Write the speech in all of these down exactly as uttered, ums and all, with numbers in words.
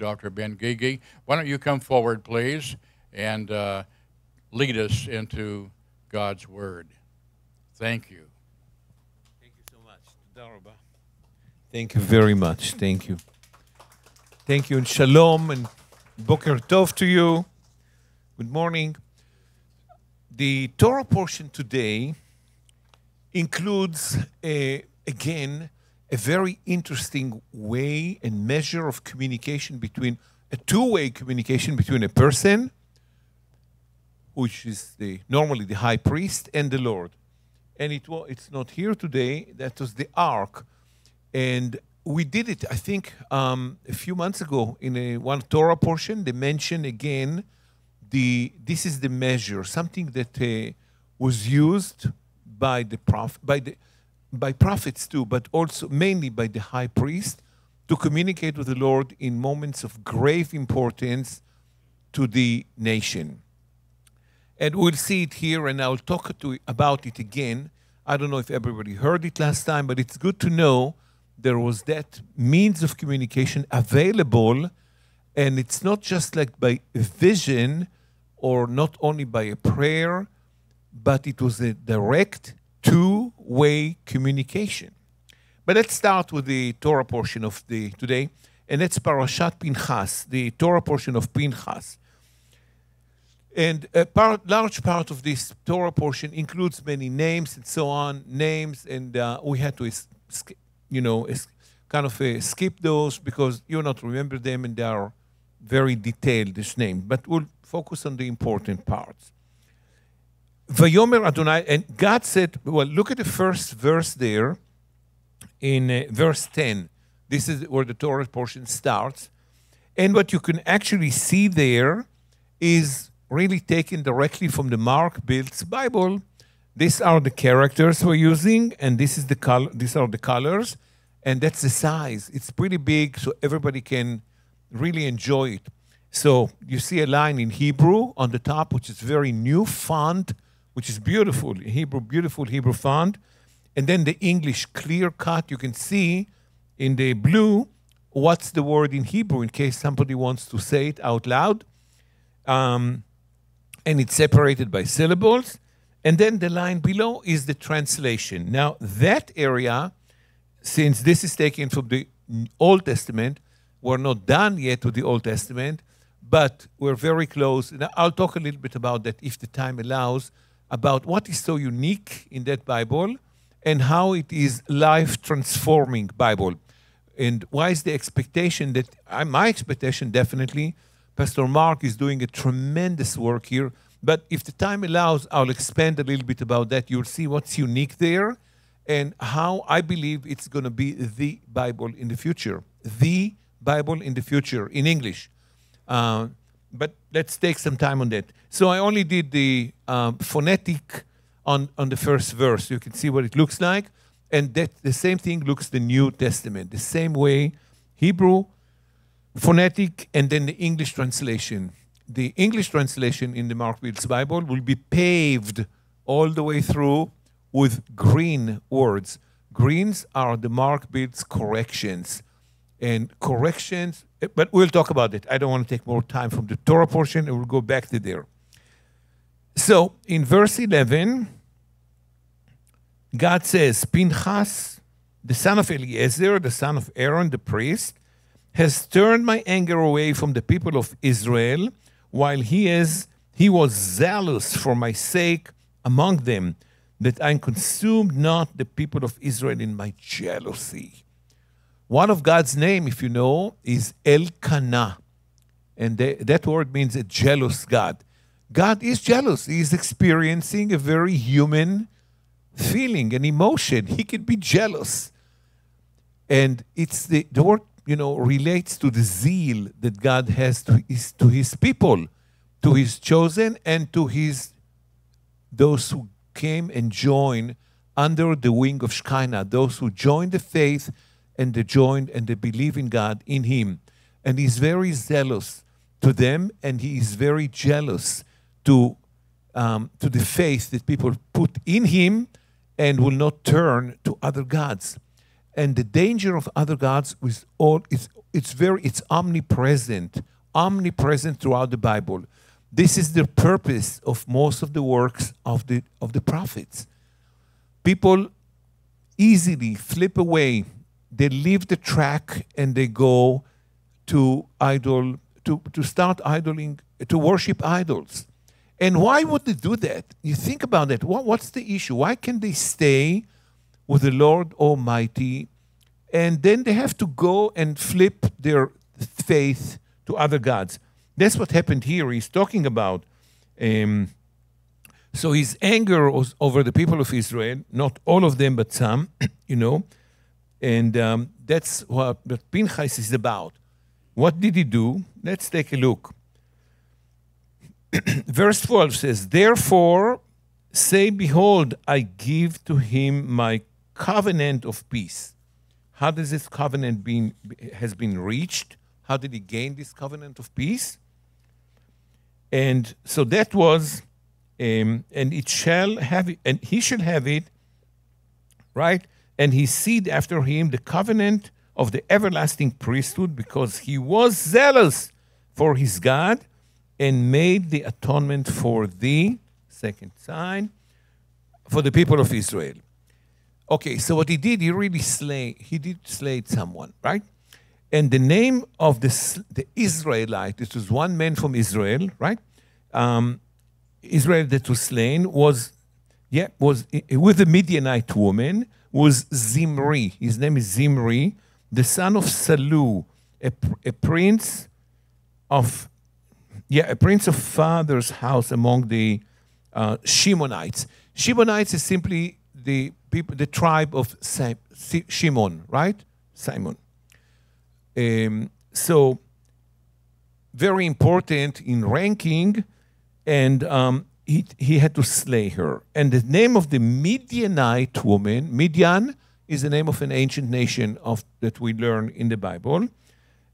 helping Doctor Ben Gigi. Why don't you come forward, please, and uh, lead us into God's Word. Thank you. Thank you so much. Daruba. Thank you very much. Thank you. Thank you, and shalom, and boker tov to you. Good morning. The Torah portion today includes, a, again, a very interesting way and measure of communication between, a two-way communication between a person, which is the normally the high priest, and the Lord. And it was, it's not here today, that was the Ark. And we did it, I think, um, a few months ago in a one Torah portion. They mentioned again, the this is the measure, something that uh, was used by the prof, by the by prophets too, but also mainly by the high priest to communicate with the Lord in moments of grave importance to the nation. And we'll see it here, and I'll talk to about it again. I don't know if everybody heard it last time, but it's good to know there was that means of communication available, and it's not just like by vision or not only by a prayer, but it was a direct two-way communication. But let's start with the Torah portion of the today, and that's Parashat Pinchas, the Torah portion of Pinchas. And a part, large part of this Torah portion includes many names and so on, names, and uh, we had to, you know, kind of uh, skip those because you'll not remember them, and they are very detailed, this name. But we'll focus on the important parts. Vayomer Adonai, and God said, well, look at the first verse there in uh, verse ten. This is where the Torah portion starts. And what you can actually see there is really taken directly from the Mark Biltz Bible. These are the characters we're using, and this is the color, these are the colors, and that's the size. It's pretty big, so everybody can really enjoy it. So you see a line in Hebrew on the top, which is very new font, which is beautiful, Hebrew, beautiful Hebrew font. And then the English clear cut, you can see in the blue what's the word in Hebrew in case somebody wants to say it out loud. Um, and it's separated by syllables. And then the line below is the translation. Now, that area, since this is taken from the Old Testament, we're not done yet with the Old Testament, but we're very close. And I'll talk a little bit about that, if the time allows, about what is so unique in that Bible and how it is life-transforming Bible. And why is the expectation that, uh, my expectation definitely, Pastor Mark is doing a tremendous work here. But if the time allows, I'll expand a little bit about that. You'll see what's unique there and how I believe it's going to be the Bible in the future. The Bible in the future, in English. Uh, but let's take some time on that. So I only did the uh, phonetic on, on the first verse. You can see what it looks like. And that the same thing looks the New Testament. The same way, Hebrew, phonetic, and then the English translation. The English translation in the Mark Biltz Bible will be paved all the way through with green words. Greens are the Mark Biltz corrections. And corrections, but we'll talk about it. I don't want to take more time from the Torah portion, and we'll go back to there. So in verse eleven, God says, Pinchas, the son of Eleazar, the son of Aaron, the priest, has turned my anger away from the people of Israel, while he is he was zealous for my sake among them, that I consumed not the people of Israel in my jealousy. One of God's name, if you know, is Elkanah. And they, that word means a jealous God. God is jealous. He is experiencing a very human feeling and emotion. He can be jealous. And it's the, the word, you know, relates to the zeal that God has to his, to his people, to his chosen, and to his those who came and joined under the wing of Shekinah, those who joined the faith and they joined and they believe in God, in him. And he's very zealous to them, and he is very jealous to, um, to the faith that people put in him and will not turn to other gods. And the danger of other gods is all it's it's very it's omnipresent, omnipresent throughout the Bible. This is the purpose of most of the works of the of the prophets. People easily flip away. They leave the track and they go to idol to, to start idoling, to worship idols. And why would they do that? You think about it. What, what's the issue? Why can't they stay with the Lord Almighty, and then they have to go and flip their faith to other gods? That's what happened here. He's talking about. Um, so his anger was over the people of Israel, not all of them, but some, you know, and um, that's what, what Pinchas is about. What did he do? Let's take a look. Verse twelve says, "Therefore say, behold, I give to him my covenant of peace." How does this covenant been, has been reached? How did he gain this covenant of peace? And so that was, um, and it shall have it, and he shall have it, right? And his seed after him, the covenant of the everlasting priesthood, because he was zealous for his God and made the atonement for the second sign, for the people of Israel. Okay, so what he did, he really slay, he did slay someone, right? And the name of the, the Israelite, this was one man from Israel, right? Um, Israel that was slain was, yeah, was with a Midianite woman, was Zimri. His name is Zimri, the son of Salu, a, a prince of, yeah, a prince of father's house among the uh, Shimonites. Shimonites is simply the people, the tribe of Sim, Shimon, right? Simon. Um, so, very important in ranking, and um, he, he had to slay her. And the name of the Midianite woman, Midian is the name of an ancient nation of, that we learn in the Bible.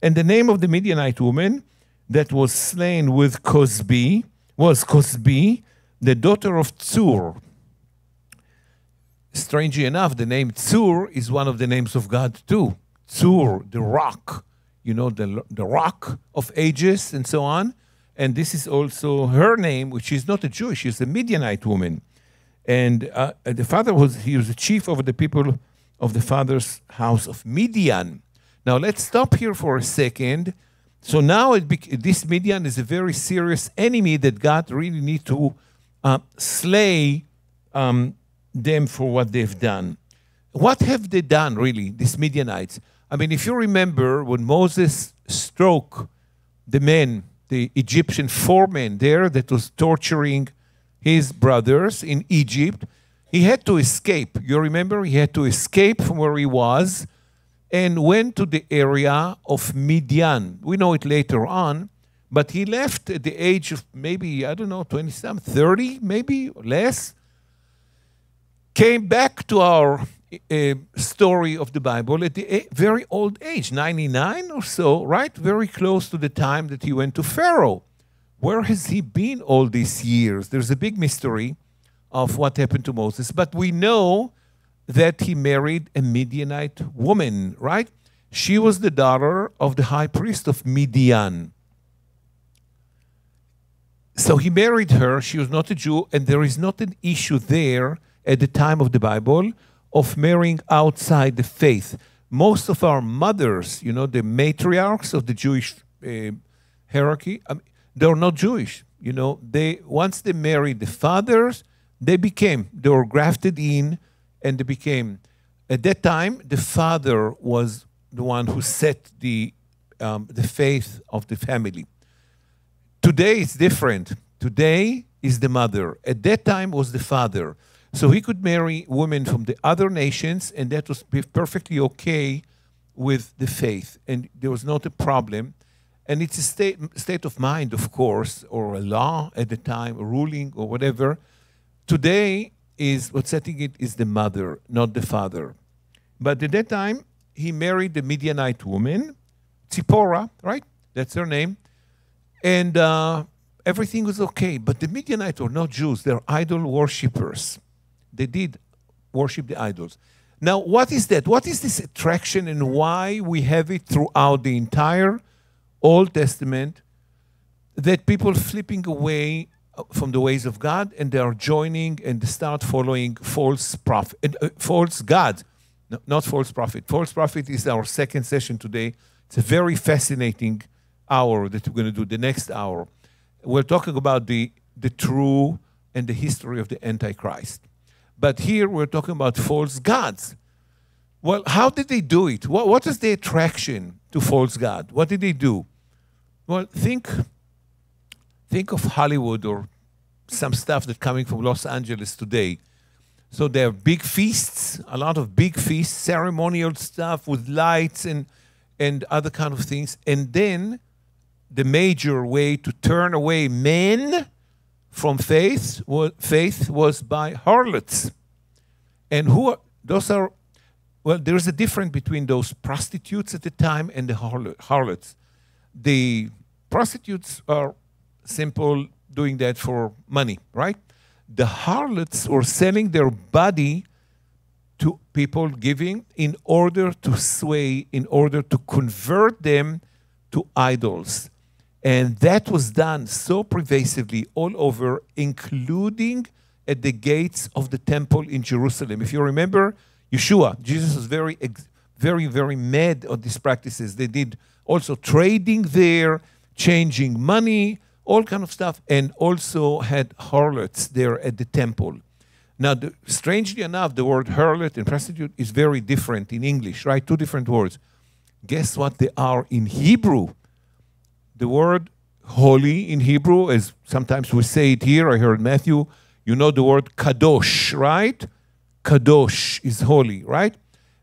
And the name of the Midianite woman that was slain with Kozbi was Kozbi, the daughter of Tzur. Strangely enough, the name Tzur is one of the names of God too. Tzur, the rock, you know, the, the rock of ages and so on. And this is also her name, which is not a Jew, she's a Midianite woman. And uh, the father was, he was the chief over the people of the father's house of Midian. Now let's stop here for a second. So now it this Midian is a very serious enemy that God really needs to uh, slay um, them for what they've done. What have they done, really, these Midianites? I mean, if you remember when Moses struck the men, the Egyptian foreman there that was torturing his brothers in Egypt, he had to escape. You remember? He had to escape from where he was and went to the area of Midian. We know it later on, but he left at the age of maybe, I don't know, twenty-some, thirty maybe, or less. Came back to our uh, story of the Bible at the very old age, ninety-nine or so, right? Very close to the time that he went to Pharaoh. Where has he been all these years? There's a big mystery of what happened to Moses, but we know that he married a Midianite woman, right? She was the daughter of the high priest of Midian. So he married her. She was not a Jew, and there is not an issue there at the time of the Bible of marrying outside the faith. Most of our mothers, you know, the matriarchs of the Jewish uh, hierarchy, I mean, they're not Jewish. You know, they once they married the fathers, they became, they were grafted in, and they became, at that time, the father was the one who set the, um, the faith of the family. Today it's different. Today is the mother. At that time was the father. So he could marry women from the other nations, and that was perfectly okay with the faith. And there was not a problem. And it's a state, state of mind, of course, or a law at the time, a ruling or whatever. Today, is what's setting it is the mother, not the father. But at that time, he married the Midianite woman, Zipporah, right? That's her name. And uh, everything was okay. But the Midianites were not Jews. They're idol worshippers. They did worship the idols. Now, what is that? What is this attraction and why we have it throughout the entire Old Testament, that people flipping away from the ways of God and they are joining and start following false prophet, uh, false God, no, not false prophet. False prophet is our second session today. It's a very fascinating hour that we're going to do the next hour. We're talking about the, the true and the history of the Antichrist. But here we're talking about false gods. Well, how did they do it? What, what is the attraction to false God? What did they do? Well, think, think of Hollywood or some stuff that's coming from Los Angeles today. So there are big feasts, a lot of big feasts, ceremonial stuff with lights and, and other kind of things. And then the major way to turn away men from faith was, faith was by harlots. And who are, those are, well, there is a difference between those prostitutes at the time and the harlots. The prostitutes are simple, doing that for money, right? The harlots were selling their body to people giving in order to sway, in order to convert them to idols. And that was done so pervasively all over, including at the gates of the temple in Jerusalem. If you remember, Yeshua, Jesus was very, very, very mad at these practices. They did also trading there, changing money, all kind of stuff, and also had harlots there at the temple. Now, the, strangely enough, the word harlot and prostitute is very different in English, right? Two different words. Guess what they are in Hebrew? The word holy in Hebrew, as sometimes we say it here, I heard Matthew, you know the word kadosh, right? Kadosh is holy, right?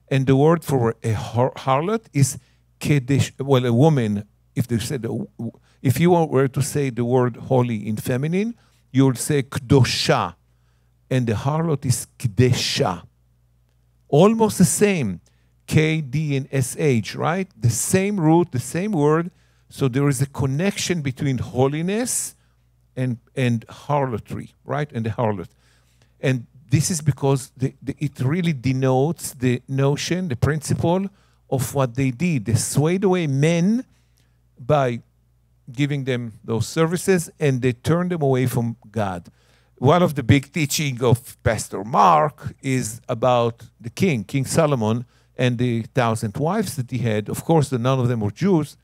And the word for a har harlot is kedesh, well, a woman. If they said, if you were to say the word holy in feminine, you would say kdosha, and the harlot is kdesha. Almost the same, K, D, and S H, right? The same root, the same word. So there is a connection between holiness and, and harlotry, right? And the harlot. And this is because the, the, it really denotes the notion, the principle of what they did. They swayed away men by giving them those services, and they turned them away from God. One of the big teachings of Pastor Mark is about the king, King Solomon, and the thousand wives that he had. Of course, none of them were Jews.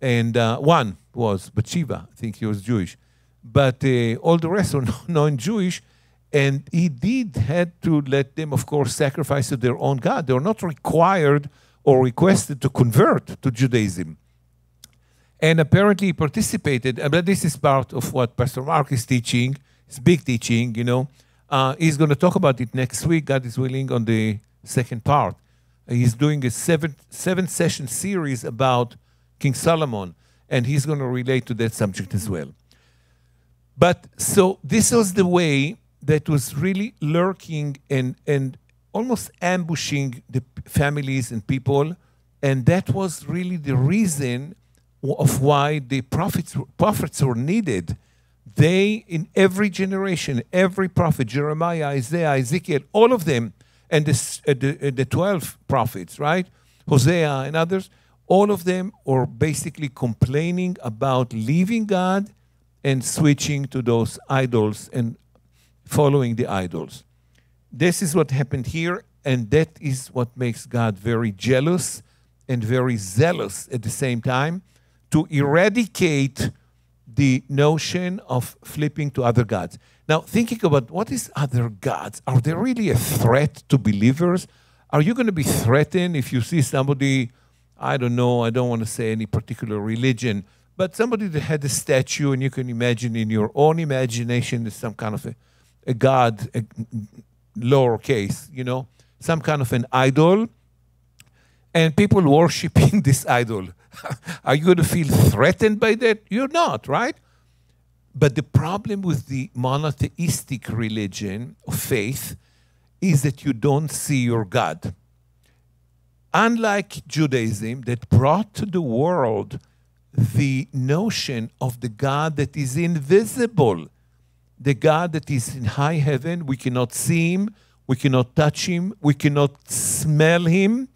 And uh, one was Bathsheba. I think he was Jewish. But uh, all the rest were non-Jewish. And he did had to let them, of course, sacrifice to their own God. They were not required or requested to convert to Judaism. And apparently he participated. But this is part of what Pastor Mark is teaching. It's big teaching, you know. Uh, he's going to talk about it next week, God is willing, on the second part. He's doing a seven, seven session series about King Solomon, and he's going to relate to that subject as well. But so this was the way that was really lurking and, and almost ambushing the families and people, and that was really the reason of why the prophets, prophets were needed. They, in every generation, every prophet, Jeremiah, Isaiah, Ezekiel, all of them, and the, uh, the, uh, the twelve prophets, right? Hosea and others, all of them are basically complaining about leaving God and switching to those idols and following the idols. This is what happened here, and that is what makes God very jealous and very zealous at the same time to eradicate the notion of flipping to other gods. Now, thinking about what is other gods? Are they really a threat to believers? Are you going to be threatened if you see somebody, I don't know, I don't want to say any particular religion, but somebody that had a statue, and you can imagine in your own imagination there's some kind of a, a god, a lowercase, you know, some kind of an idol, and people worshiping this idol. Are you going to feel threatened by that? You're not, right? But the problem with the monotheistic religion of faith is that you don't see your God. Unlike Judaism, that brought to the world the notion of the God that is invisible, the God that is in high heaven, we cannot see him, We cannot touch him. We cannot smell him.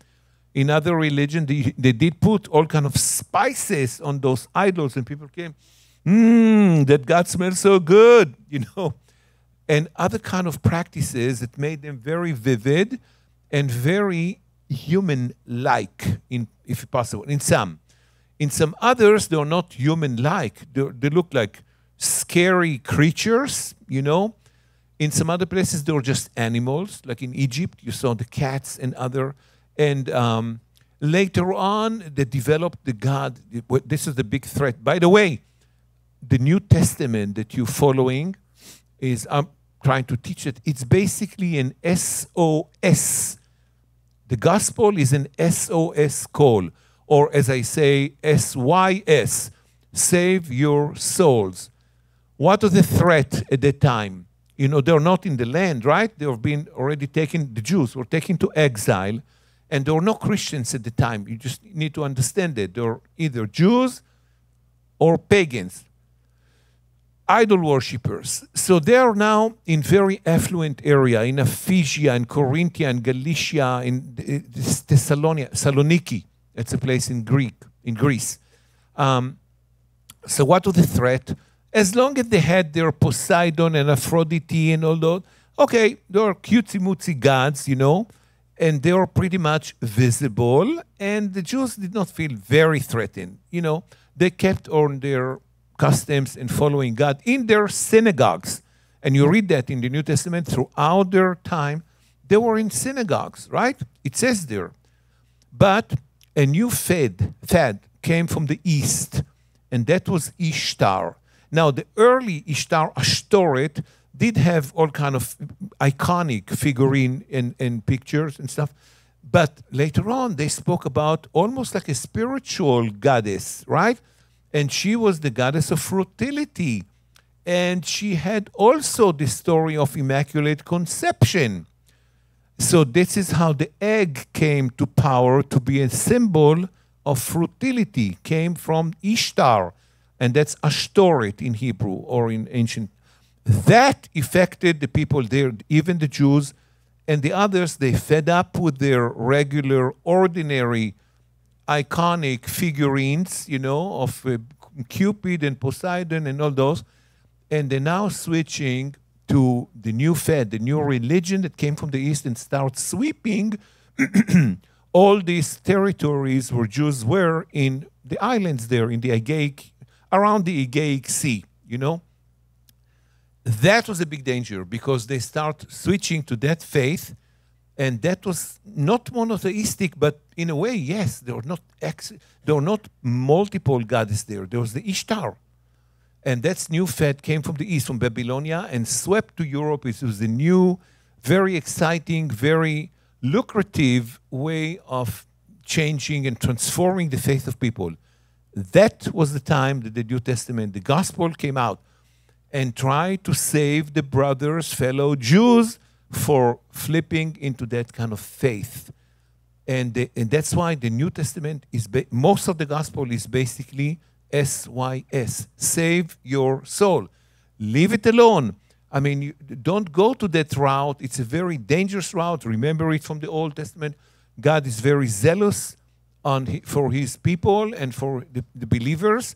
In other religion, they, they did put all kind of spices on those idols, and people came, mmm, that God smells so good, you know, and other kind of practices that made them very vivid and very human-like, in, if possible, in some. In some others, they're not human-like. They, they look like scary creatures, you know. In some other places, they were just animals. Like in Egypt, you saw the cats and other. And um, later on, they developed the God. This is the big threat. By the way, the New Testament that you're following is, I'm trying to teach it, it's basically an S O S. The gospel is an S O S call, or as I say, S Y S, save your souls. What was the threat at that time? You know, they're not in the land, right? They have been already taken, the Jews were taken to exile, and there were no Christians at the time. You just need to understand that. They were either Jews or pagans, idol worshippers. So they are now in very affluent area, in Ephesia, in Corinthia, in Galatia, in Thessalonica, Saloniki. That's a place in Greek, in Greece. Um, so what was the threat? As long as they had their Poseidon and Aphrodite and all those, okay, they are cutesy-mootsy gods, you know, and they were pretty much visible, and the Jews did not feel very threatened. You know, they kept on their customs and following God in their synagogues. And you read that in the New Testament throughout their time. They were in synagogues, right? It says there. But a new fad, fad came from the east, and that was Ishtar. Now, the early Ishtar, Ashtoreth, did have all kind of iconic figurine and, and pictures and stuff. But later on, they spoke about almost like a spiritual goddess, right? And she was the goddess of fertility. And she had also the story of Immaculate Conception. So this is how the egg came to power to be a symbol of fertility, came from Ishtar. And that's Ashtoreth in Hebrew or in ancient. That affected the people there, even the Jews and the others. They fed up with their regular, ordinary, iconic figurines, you know, of uh, Cupid and Poseidon and all those. And they're now switching to the new fad, the new religion that came from the East and starts sweeping all these territories where Jews were in the islands there, in the Aegaic around the Aegean Sea, you know? That was a big danger because they start switching to that faith, and that was not monotheistic, but in a way, yes, there were not, ex there were not multiple goddesses there. There was the Ishtar. And that new fad came from the East, from Babylonia, and swept to Europe. It was a new, very exciting, very lucrative way of changing and transforming the faith of people. That was the time that the New Testament, the gospel came out and tried to save the brothers, fellow Jews, for flipping into that kind of faith. And, the, and that's why the New Testament is, most of the gospel is basically S Y S, save your soul. Leave it alone. I mean, you, don't go to that route. It's a very dangerous route. Remember it from the Old Testament. God is very zealous On, for his people and for the, the believers,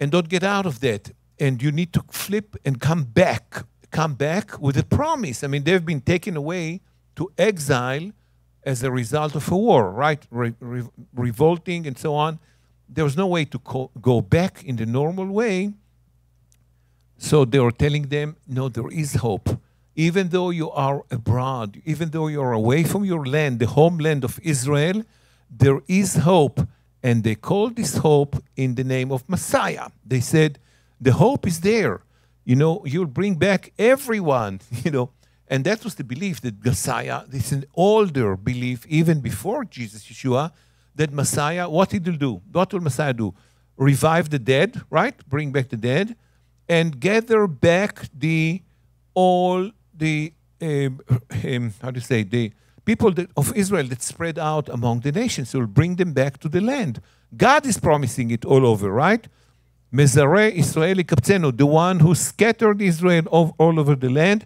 and don't get out of that. And you need to flip and come back, come back with a promise. I mean, they've been taken away to exile as a result of a war, right? Re, re, revolting and so on. There was no way to co go back in the normal way. So they were telling them, no, there is hope. Even though you are abroad, even though you are away from your land, the homeland of Israel, there is hope, and they called this hope in the name of Messiah. They said, the hope is there. You know, you'll bring back everyone, you know. And that was the belief that Messiah, it's an older belief, even before Jesus, Yeshua, that Messiah, what he will do? What will Messiah do? Revive the dead, right? Bring back the dead, and gather back the, all the, um, um, how do you say, the, people that, of Israel that spread out among the nations, will bring them back to the land. God is promising it all over, right? Mezareh Israel Ikaptzeno, the one who scattered Israel all over the land,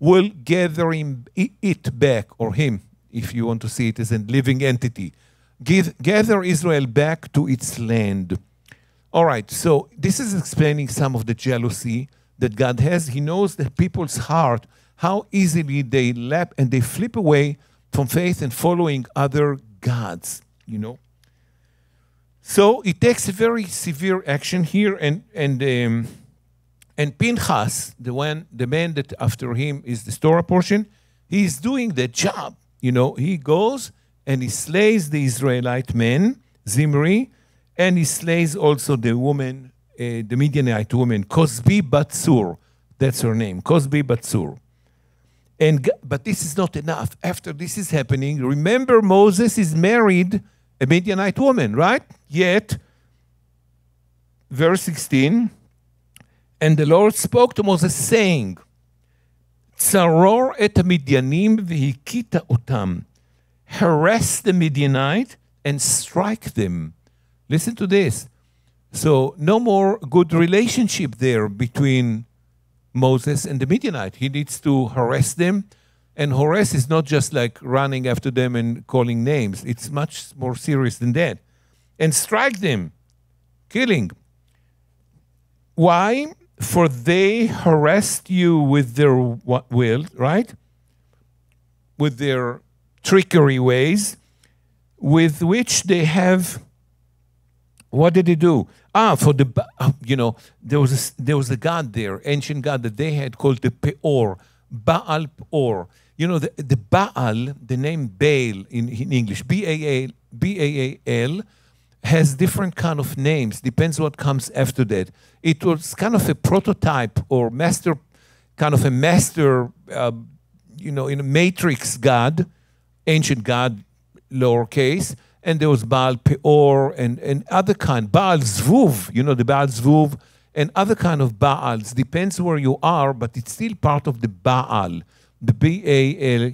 will gather him, it back, or him, if you want to see it as a living entity. Give, gather Israel back to its land. All right, so this is explaining some of the jealousy that God has. He knows the people's heart, how easily they lap and they flip away from faith and following other gods, you know. So it takes a very severe action here, and and um, and Pinchas, the one, the man that after him is the Torah portion, he is doing the job, you know. He goes and he slays the Israelite men, Zimri, and he slays also the woman, uh, the Midianite woman, Kozbi bat Tzur. That's her name, Kozbi bat Tzur. And but this is not enough. After this is happening, remember Moses is married a Midianite woman, right? Yet, verse sixteen, and the Lord spoke to Moses, saying, Tzaror et Midianim v'hikita otam. Harass the Midianite and strike them. Listen to this. So no more good relationship there between Moses and the Midianite. He needs to harass them. And harass is not just like running after them and calling names. It's much more serious than that. And strike them, killing. Why? For they harassed you with their will, right? With their trickery ways, with which they have. What did they do? Ah, for the, you know, there was a, there was a god there, ancient god that they had called the Peor, Baal Peor. You know, the, the Baal, the name Baal in, in English, B A A L, B A A L, has different kind of names. Depends what comes after that. It was kind of a prototype or master, kind of a master, uh, you know, in a matrix god, ancient god, lowercase. And there was Baal Peor and, and other kind. Baal Zvuv, you know, the Baal Zvuv and other kind of Baals. Depends where you are, but it's still part of the Baal, the B A L.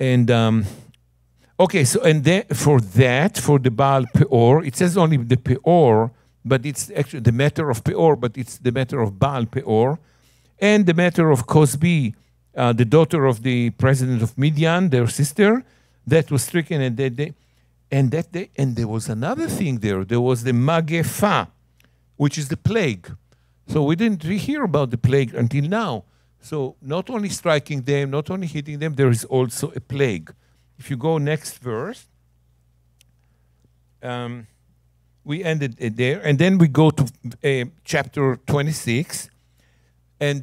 And, um, okay, so and that, for that, for the Baal Peor, it says only the Peor, but it's actually the matter of Peor, but it's the matter of Baal Peor. And the matter of Kozbi, uh, the daughter of the president of Midian, their sister, that was stricken and that they... And that day, and there was another thing there. There was the Magefa, which is the plague. So we didn't hear about the plague until now. So not only striking them, not only hitting them, there is also a plague. If you go next verse, um, we ended it there. And then we go to uh, chapter twenty-six. And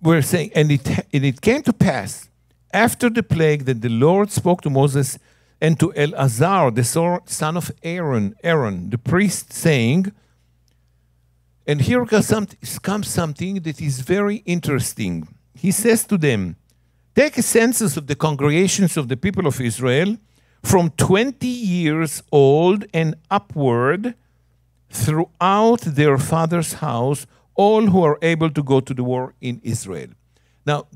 we're saying, and it, and it came to pass after the plague that the Lord spoke to Moses and to Eleazar, the son of Aaron, Aaron, the priest, saying, and here comes something that is very interesting. He says to them, take a census of the congregations of the people of Israel from twenty years old and upward throughout their father's house, all who are able to go to the war in Israel. Now,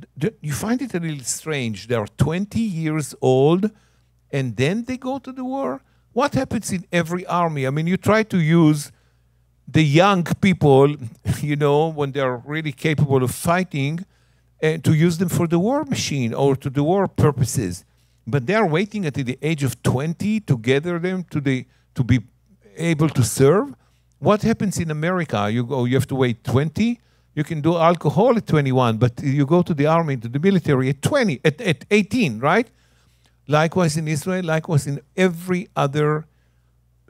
you find it a little strange. They are twenty years old, and then they go to the war? What happens in every army? I mean, you try to use the young people, you know, when they're really capable of fighting, uh, to use them for the war machine or to the war purposes. But they're waiting until the age of twenty to gather them to, the, to be able to serve. What happens in America? You go, you have to wait twenty. You can do alcohol at twenty-one, but you go to the army, to the military at twenty, at, at eighteen, right? Likewise in Israel, likewise in every other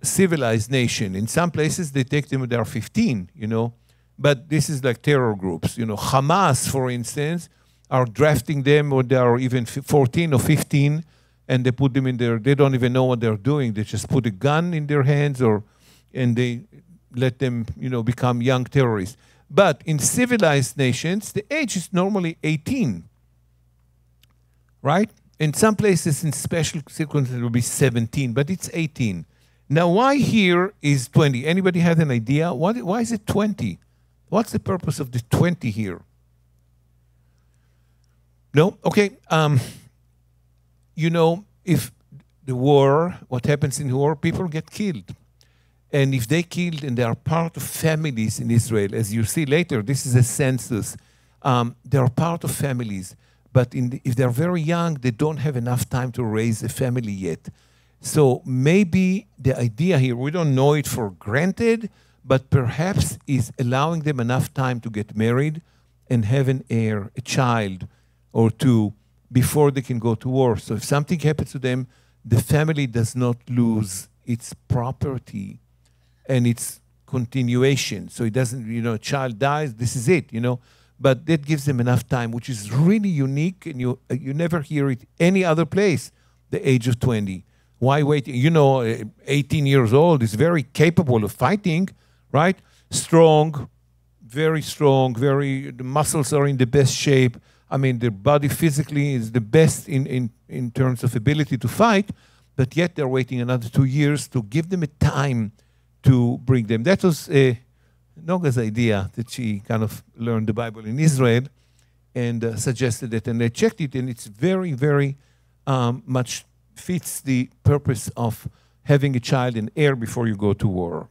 civilized nation. In some places, they take them when they are fifteen, you know. But this is like terror groups. You know, Hamas, for instance, are drafting them when they are even fourteen or fifteen, and they put them in their, they don't even know what they're doing. They just put a gun in their hands or, and they let them, you know, become young terrorists. But in civilized nations, the age is normally eighteen, right? In some places, in special circumstances, it will be seventeen, but it's eighteen. Now, why here is twenty? Anybody have an idea? What, why is it twenty? What's the purpose of the twenty here? No? Okay. Um, you know, if the war, what happens in war, people get killed. And if they killed and they are part of families in Israel, as you see later, this is a census, um, they are part of families. but in the, if they're very young, they don't have enough time to raise a family yet. So maybe the idea here, we don't know it for granted, but perhaps is allowing them enough time to get married and have an heir, a child or two, before they can go to war. So if something happens to them, the family does not lose its property and its continuation. So it doesn't, you know, a child dies, this is it, you know. But that gives them enough time, which is really unique, and you, you never hear it any other place, the age of twenty. Why wait? You know, eighteen years old is very capable of fighting, right? Strong, very strong, very, the muscles are in the best shape. I mean, their body physically is the best in, in, in terms of ability to fight, but yet they're waiting another two years to give them a time to bring them. That was uh, Noga's idea, that she kind of learned the Bible in Israel and uh, suggested it, and I checked it, and it's very, very um, much fits the purpose of having a child and heir before you go to war.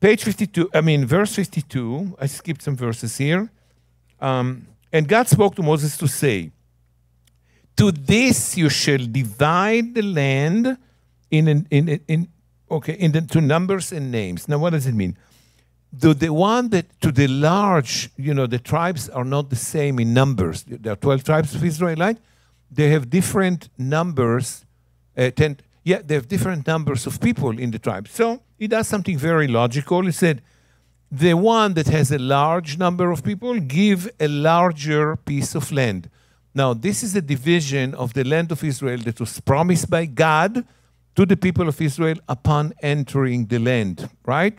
Page fifty-two, I mean, verse fifty-two, I skipped some verses here. Um, and God spoke to Moses to say, to this you shall divide the land in, in, in, in okay, into numbers and names. Now, what does it mean? The, the one that, to the large, you know, the tribes are not the same in numbers. There are twelve tribes of Israelite. They have different numbers, uh, ten, yeah, they have different numbers of people in the tribe. So he does something very logical. He said, the one that has a large number of people, give a larger piece of land. Now, this is a division of the land of Israel that was promised by God to the people of Israel upon entering the land, right?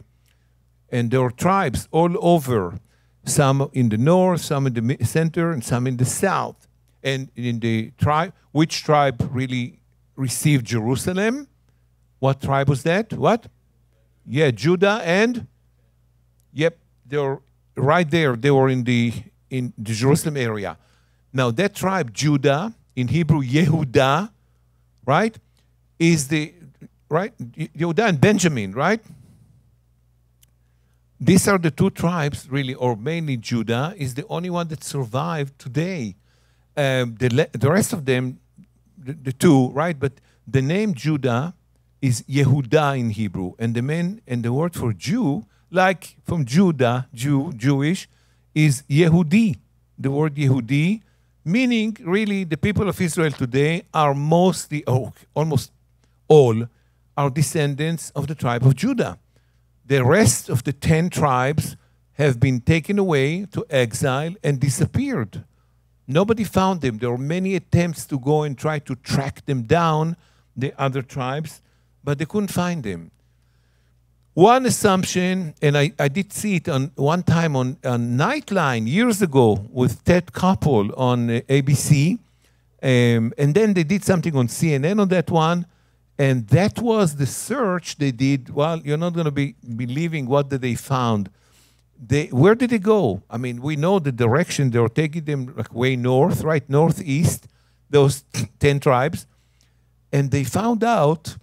And there are tribes all over, some in the north, some in the center, and some in the south. And in the tribe, which tribe really received Jerusalem? What tribe was that? What? Yeah, Judah and? Yep, they were right there. They were in the, in the Jerusalem area. Now, that tribe, Judah, in Hebrew, Yehuda, right? Is the, right? Yehuda and Benjamin, right? These are the two tribes, really, or mainly Judah, is the only one that survived today. Um, the, the rest of them, the, the two, right? But the name Judah is Yehuda in Hebrew, and the man and the word for Jew, like from Judah, Jew, Jewish, is Yehudi. The word Yehudi, meaning really the people of Israel today are mostly, oh, almost all, are descendants of the tribe of Judah. The rest of the ten tribes have been taken away to exile and disappeared. Nobody found them. There were many attempts to go and try to track them down, the other tribes, but they couldn't find them. One assumption, and I, I did see it on one time on, on Nightline years ago with Ted Koppel on uh, A B C, um, and then they did something on C N N on that one, and that was the search they did. Well, you're not going to be believing what they found. They, where did they go? I mean, we know the direction. They were taking them like way north, right? Northeast, those ten tribes. And they found out,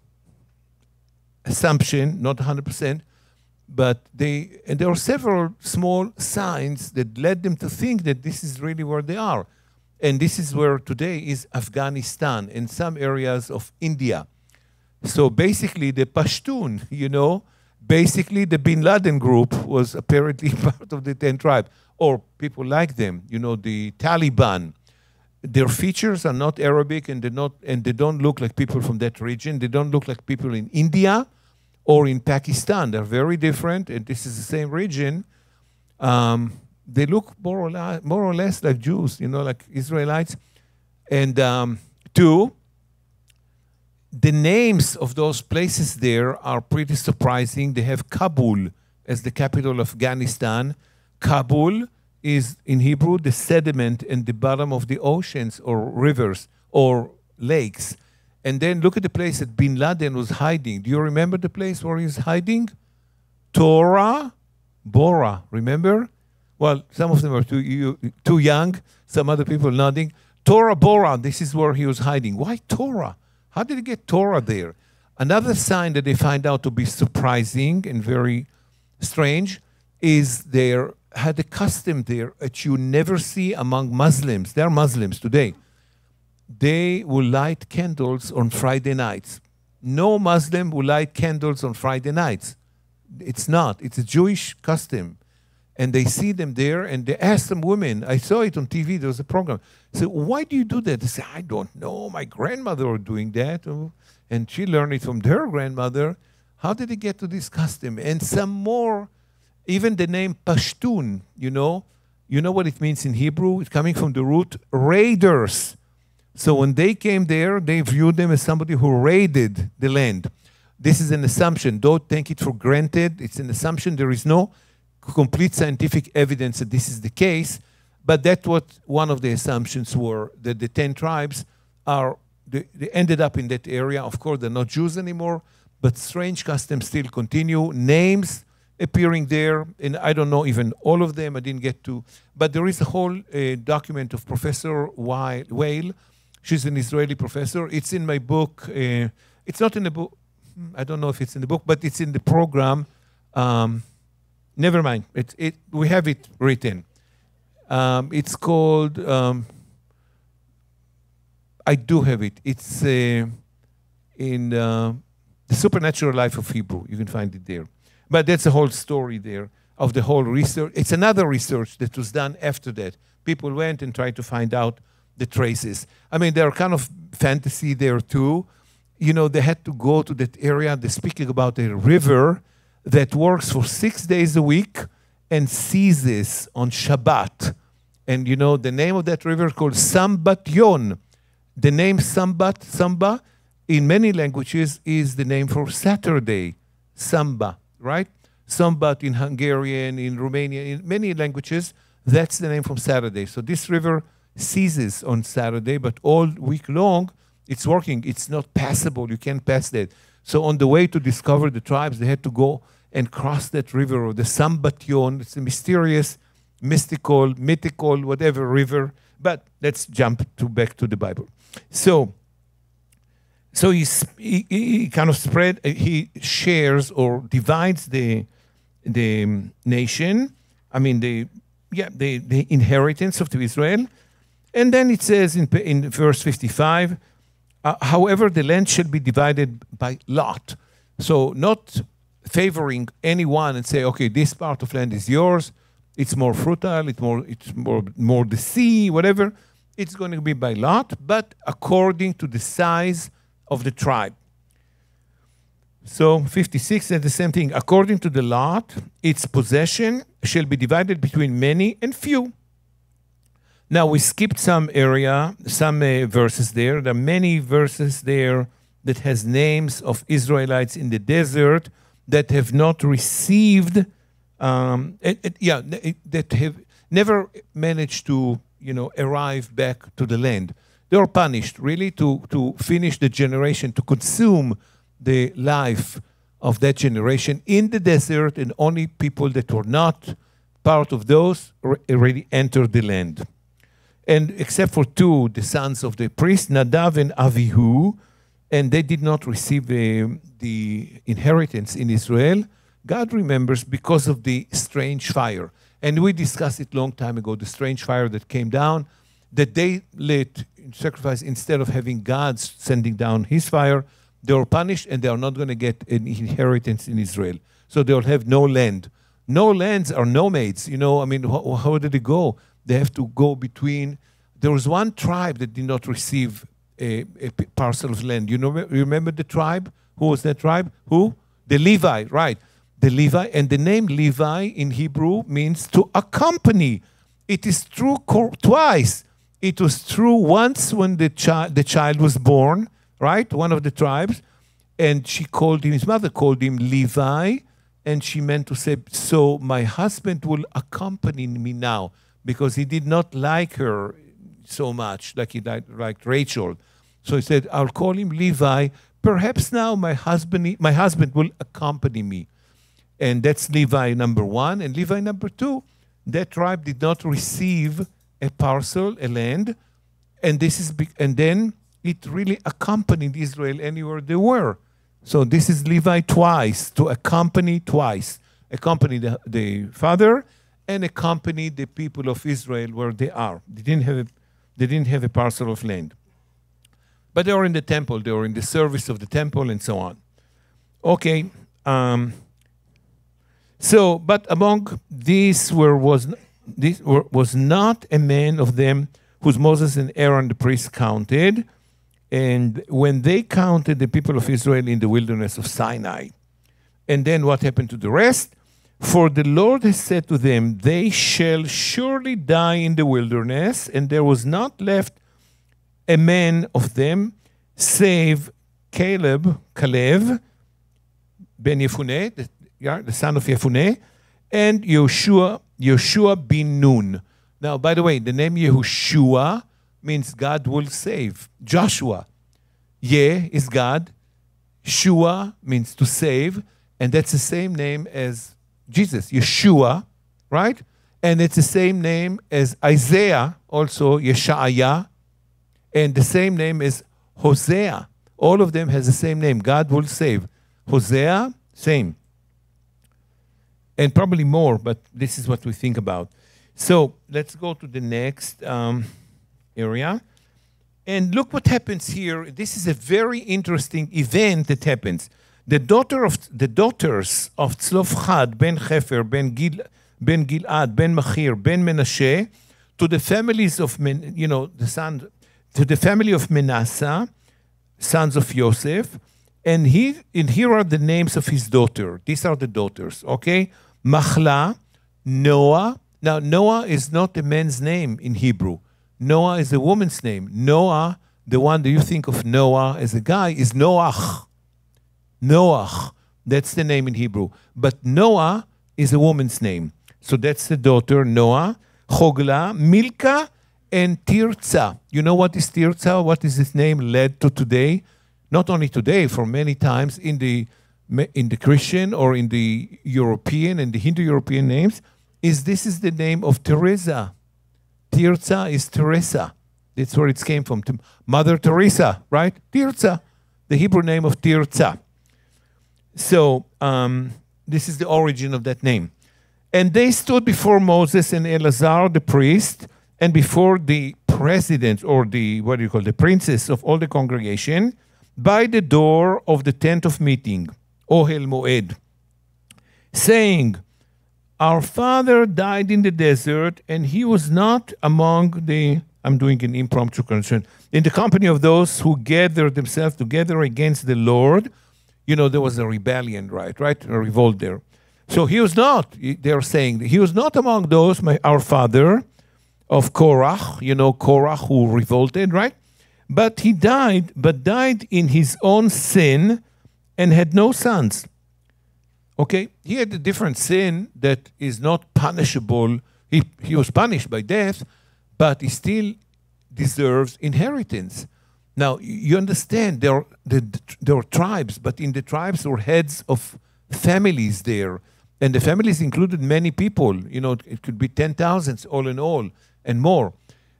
assumption, not one hundred percent, but they, and there were several small signs that led them to think that this is really where they are. And this is where today is Afghanistan and some areas of India. So basically the Pashtun, you know, basically, the Bin Laden group was apparently part of the ten tribes, or people like them. You know, the Taliban. Their features are not Arabic, and they not, and they don't look like people from that region. They don't look like people in India or in Pakistan. They're very different, and this is the same region. Um, they look more or less, more or less like Jews, you know, like Israelites. And um, two. The names of those places there are pretty surprising. They have Kabul as the capital of Afghanistan. Kabul is, in Hebrew, the sediment in the bottom of the oceans or rivers or lakes. And then look at the place that Bin Laden was hiding. Do you remember the place where he's hiding? Tora Bora, remember? Well, some of them are too, you, too young, some other people nodding. Tora Bora, this is where he was hiding. Why Torah? How did they get Torah there? Another sign that they find out to be surprising and very strange is their had a custom there that you never see among Muslims. They're Muslims today. They will light candles on Friday nights. No Muslim will light candles on Friday nights. It's not. It's a Jewish custom. And they see them there, and they ask some women. I saw it on T V. There was a program. So why do you do that? They say, I don't know. My grandmother was doing that. And she learned it from her grandmother. How did it get to this custom? And some more, even the name Pashtun, you know. You know what it means in Hebrew? It's coming from the root raiders. So when they came there, they viewed them as somebody who raided the land. This is an assumption. Don't take it for granted. It's an assumption. There is no complete scientific evidence that this is the case, but that's what one of the assumptions were, that the ten tribes are they, they ended up in that area. Of course, they're not Jews anymore, but strange customs still continue. Names appearing there, and I don't know even all of them. I didn't get to, but there is a whole uh, document of Professor Weil. She's an Israeli professor. It's in my book. Uh, it's not in the book. I don't know if it's in the book, but it's in the program. Um, Never mind. It, it, we have it written. Um, it's called, um, I do have it. It's uh, in uh, The Supernatural Life of Hebrew. You can find it there. But that's a whole story there of the whole research. It's another research that was done after that. People went and tried to find out the traces. I mean, there are kind of fantasy there too. You know, they had to go to that area. They're speaking about a river that works for six days a week and ceases on Shabbat. And you know, the name of that river is called Sambat-yon. The name Sambat, Samba, in many languages is the name for Saturday, Samba, right? Sambat in Hungarian, in Romanian, in many languages, that's the name from Saturday. So this river ceases on Saturday, but all week long, it's working. It's not passable. You can't pass that. So on the way to discover the tribes, they had to go and cross that river, or the Sambat-yon. It's a mysterious, mystical, mythical, whatever river. But let's jump to back to the Bible. So, so he, he, he kind of spread, he shares or divides the, the nation, I mean, the, yeah, the, the inheritance of Israel. And then it says in, in verse fifty-five, Uh, however, the land should be divided by lot. So not favoring anyone and say, okay, this part of land is yours. It's more fertile. It's more, it's more, more the sea, whatever. It's going to be by lot, but according to the size of the tribe. So fifty-six says the same thing. According to the lot, its possession shall be divided between many and few. Now, we skipped some area, some uh, verses there. There are many verses there that has names of Israelites in the desert that have not received, um, it, it, yeah, it, that have never managed to, you know, arrive back to the land. They are punished, really, to, to finish the generation, to consume the life of that generation in the desert, and only people that were not part of those already entered the land. And except for two, the sons of the priest, Nadav and Avihu, and they did not receive uh, the inheritance in Israel, God remembers because of the strange fire. And we discussed it a long time ago, the strange fire that came down, that they lit sacrifice instead of having God sending down his fire. They were punished, and they are not going to get an inheritance in Israel. So they will have no land. No lands are nomads. You know, I mean, how, how did it go? They have to go between. There was one tribe that did not receive a, a parcel of land. You know, remember the tribe? Who was that tribe? Who? The Levi, right. The Levi. And the name Levi in Hebrew means to accompany. It is true twice. It was true once when the, chi the child was born, right? One of the tribes. And she called him, his mother called him Levi. And she meant to say, so my husband will accompany me now, because he did not like her so much, like he liked Rachel. So he said, I'll call him Levi. Perhaps now my husband, my husband will accompany me. And that's Levi number one. And Levi number two, that tribe did not receive a parcel, a land. And, this is be and then it really accompanied Israel anywhere they were. So this is Levi twice, to accompany twice. Accompany the, the father, and accompanied the people of Israel where they are. They didn't have a, they didn't have a parcel of land. But they were in the temple. They were in the service of the temple and so on. Okay. Um, so, but among these were, was, these were, was not a man of them whose Moses and Aaron the priests counted. And when they counted the people of Israel in the wilderness of Sinai. And then what happened to the rest? For the Lord has said to them, they shall surely die in the wilderness, and there was not left a man of them, save Caleb, Caleb, ben Yefuneh, the, yeah, the son of Yefuneh, and Yeshua, Yeshua bin Nun. Now, by the way, the name Yehoshua means God will save. Joshua, Yeh is God, Shua means to save, and that's the same name as Jesus, Yeshua, right? And it's the same name as Isaiah, also Yeshaya, and the same name as Hosea. All of them has the same name, God will save. Hosea, same. And probably more, but this is what we think about. So let's go to the next um, area. And look what happens here. This is a very interesting event that happens. The daughter of the daughters of Tzlofchad ben Hefer ben Gil ben Gilad ben Machir ben Menashe to the families of Men, you know the son to the family of Manasseh, sons of Yosef, and he and here are the names of his daughter. These are the daughters. Okay, Machla, Noah. Now Noah is not a man's name in Hebrew. Noah is a woman's name. Noah, the one that you think of Noah as a guy, is Noach. Noach, that's the name in Hebrew. But Noah is a woman's name. So that's the daughter, Noah, Hogla, Milka, and Tirza. You know what is Tirza? What is this name led to today? Not only today, for many times in the, in the Christian or in the European and the Hindu-European names, is this is the name of Teresa. Tirza is Teresa. That's where it came from. Mother Teresa, right? Tirza, the Hebrew name of Tirza. So um, this is the origin of that name. And they stood before Moses and Eleazar, the priest, and before the president or the, what do you call, the princess of all the congregation by the door of the tent of meeting, Ohel Moed, saying, our father died in the desert and he was not among the, I'm doing an impromptu concern, in the company of those who gathered themselves together against the Lord. You know, there was a rebellion, right? Right? A revolt there. So he was not, they're saying, he was not among those, my, our father of Korah, you know, Korah who revolted, right? But he died, but died in his own sin and had no sons. Okay? He had a different sin that is not punishable. He, he was punished by death, but he still deserves inheritance. Now, you understand, there are, there are tribes, but in the tribes were heads of families there. And the families included many people. You know, it could be ten thousand all in all and more.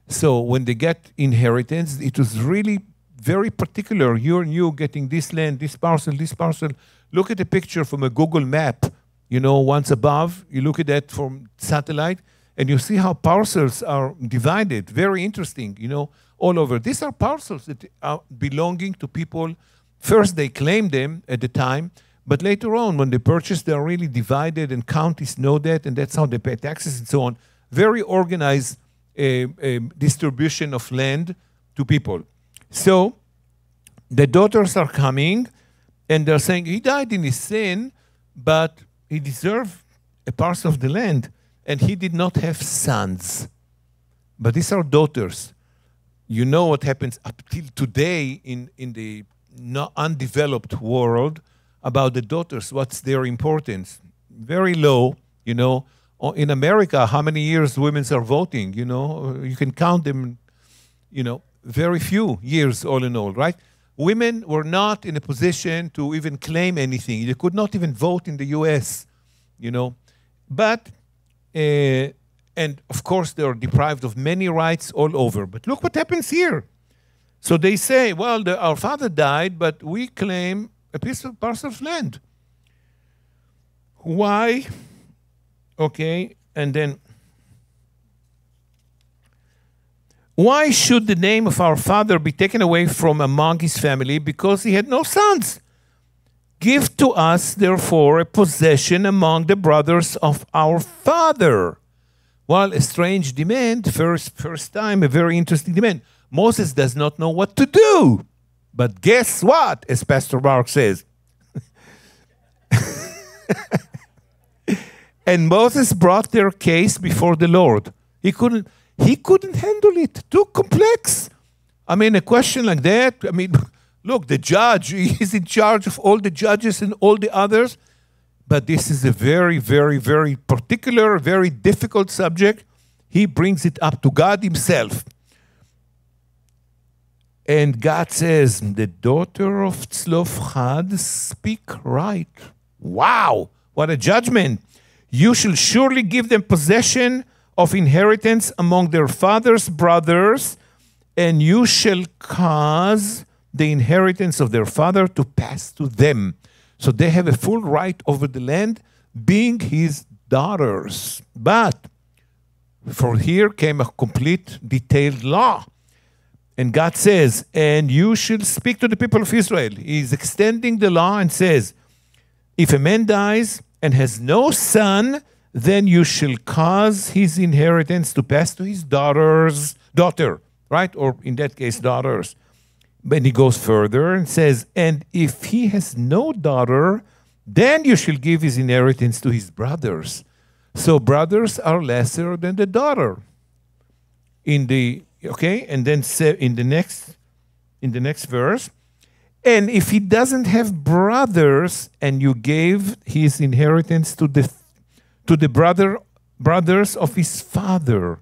So when they get inheritance, it was really very particular. You and you getting this land, this parcel, this parcel. Look at the picture from a Google map. You know, once above, you look at that from satellite, and you see how parcels are divided. Very interesting, you know. All over. These are parcels that are belonging to people. First, they claim them at the time, but later on, when they purchase, they are really divided, and counties know that, and that's how they pay taxes and so on. Very organized uh, uh, distribution of land to people. So the daughters are coming, and they're saying, he died in his sin, but he deserved a parcel of the land, and he did not have sons. But these are daughters. You know what happens up till today in, in the not undeveloped world about the daughters, what's their importance. Very low, you know. In America, how many years women are voting, you know. You can count them, you know, very few years all in all, right? Women were not in a position to even claim anything. They could not even vote in the U S, you know. But... Uh, And, of course, they are deprived of many rights all over. But look what happens here. So they say, well, the, our father died, but we claim a piece of parcel of land. Why? Okay. And then, why should the name of our father be taken away from among his family? Because he had no sons. Give to us, therefore, a possession among the brothers of our father. Well, a strange demand, first, first time, a very interesting demand. Moses does not know what to do. But guess what, as Pastor Mark says. And Moses brought their case before the Lord. He couldn't, he couldn't handle it. Too complex. I mean, a question like that, I mean, look, the judge, he is in charge of all the judges and all the others. But this is a very, very, very particular, very difficult subject. He brings it up to God himself. And God says, the daughter of Tzlofchad, speak right. Wow, what a judgment. You shall surely give them possession of inheritance among their father's brothers, and you shall cause the inheritance of their father to pass to them. So they have a full right over the land, being his daughters. But for here came a complete detailed law. And God says, and you should speak to the people of Israel. He is extending the law and says, if a man dies and has no son, then you shall cause his inheritance to pass to his daughter's daughter, right? Or in that case, daughters. But he goes further and says, and if he has no daughter, then you shall give his inheritance to his brothers. So brothers are lesser than the daughter. In the Okay, and then in the next, in the next verse, and if he doesn't have brothers, and you gave his inheritance to the to the brother brothers of his father,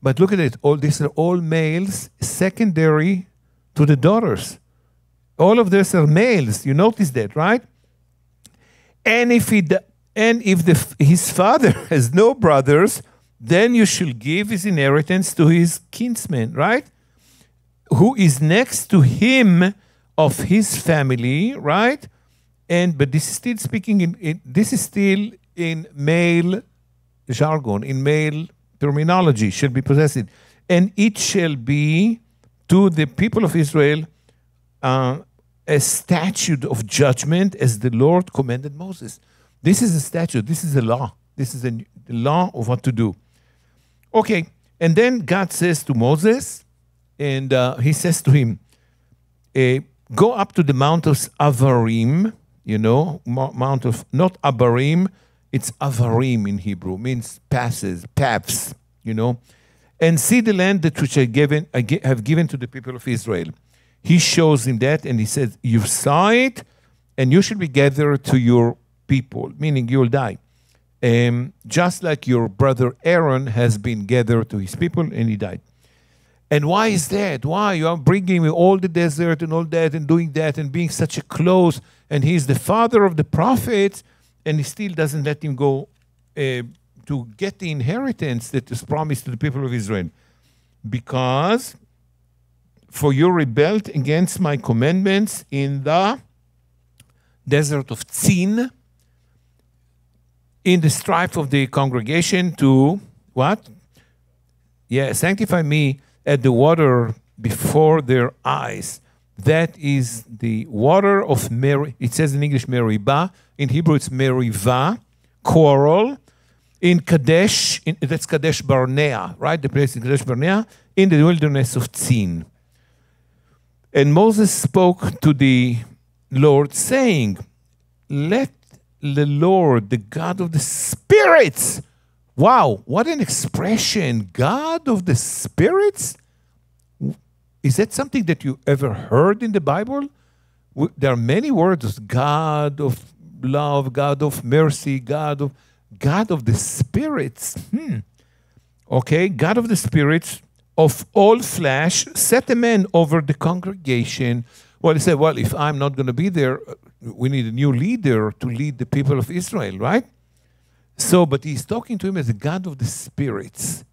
but look at it, all these are all males, secondary to the daughters. All of these are males. You notice that, right? And if he and if the, his father has no brothers, then you shall give his inheritance to his kinsman, right? Who is next to him of his family, right? And but this is still speaking in, in this is still in male jargon, in male terminology, shall be possessed. And it shall be to the people of Israel uh, a statute of judgment, as the Lord commanded Moses. This is a statute, this is a law, this is a law of what to do. Okay, and then God says to Moses, and uh, he says to him, eh, go up to the Mount of Abarim, you know, Mount of, not Abarim, it's Abarim in Hebrew, means passes, paths, you know, and see the land that which I, given, I ge have given to the people of Israel. He shows him that, and he says, you saw it, and you should be gathered to your people, meaning you will die. Um, just like your brother Aaron has been gathered to his people and he died. And why is that? Why? You are bringing me all the desert and all that and doing that and being such a close. And he's the father of the prophets and he still doesn't let him go uh, to get the inheritance that is promised to the people of Israel. Because for you rebelled against my commandments in the desert of Tzin, in the strife of the congregation to, what? Yeah, sanctify me at the water before their eyes. That is the water of Meribah. It says in English Meribah. In Hebrew it's Meribah, coral. In Kadesh, in, that's Kadesh Barnea, right? The place in Kadesh Barnea, in the wilderness of Tzin. And Moses spoke to the Lord, saying, let the Lord, the God of the spirits. Wow, what an expression. God of the spirits? Is that something that you ever heard in the Bible? There are many words, God of love, God of mercy, God of, God of the spirits. Hmm. Okay, God of the spirits of all flesh, set a man over the congregation. Well, he said, well, if I'm not going to be there, we need a new leader to lead the people of Israel, right? So, but he's talking to him as the God of the spirits.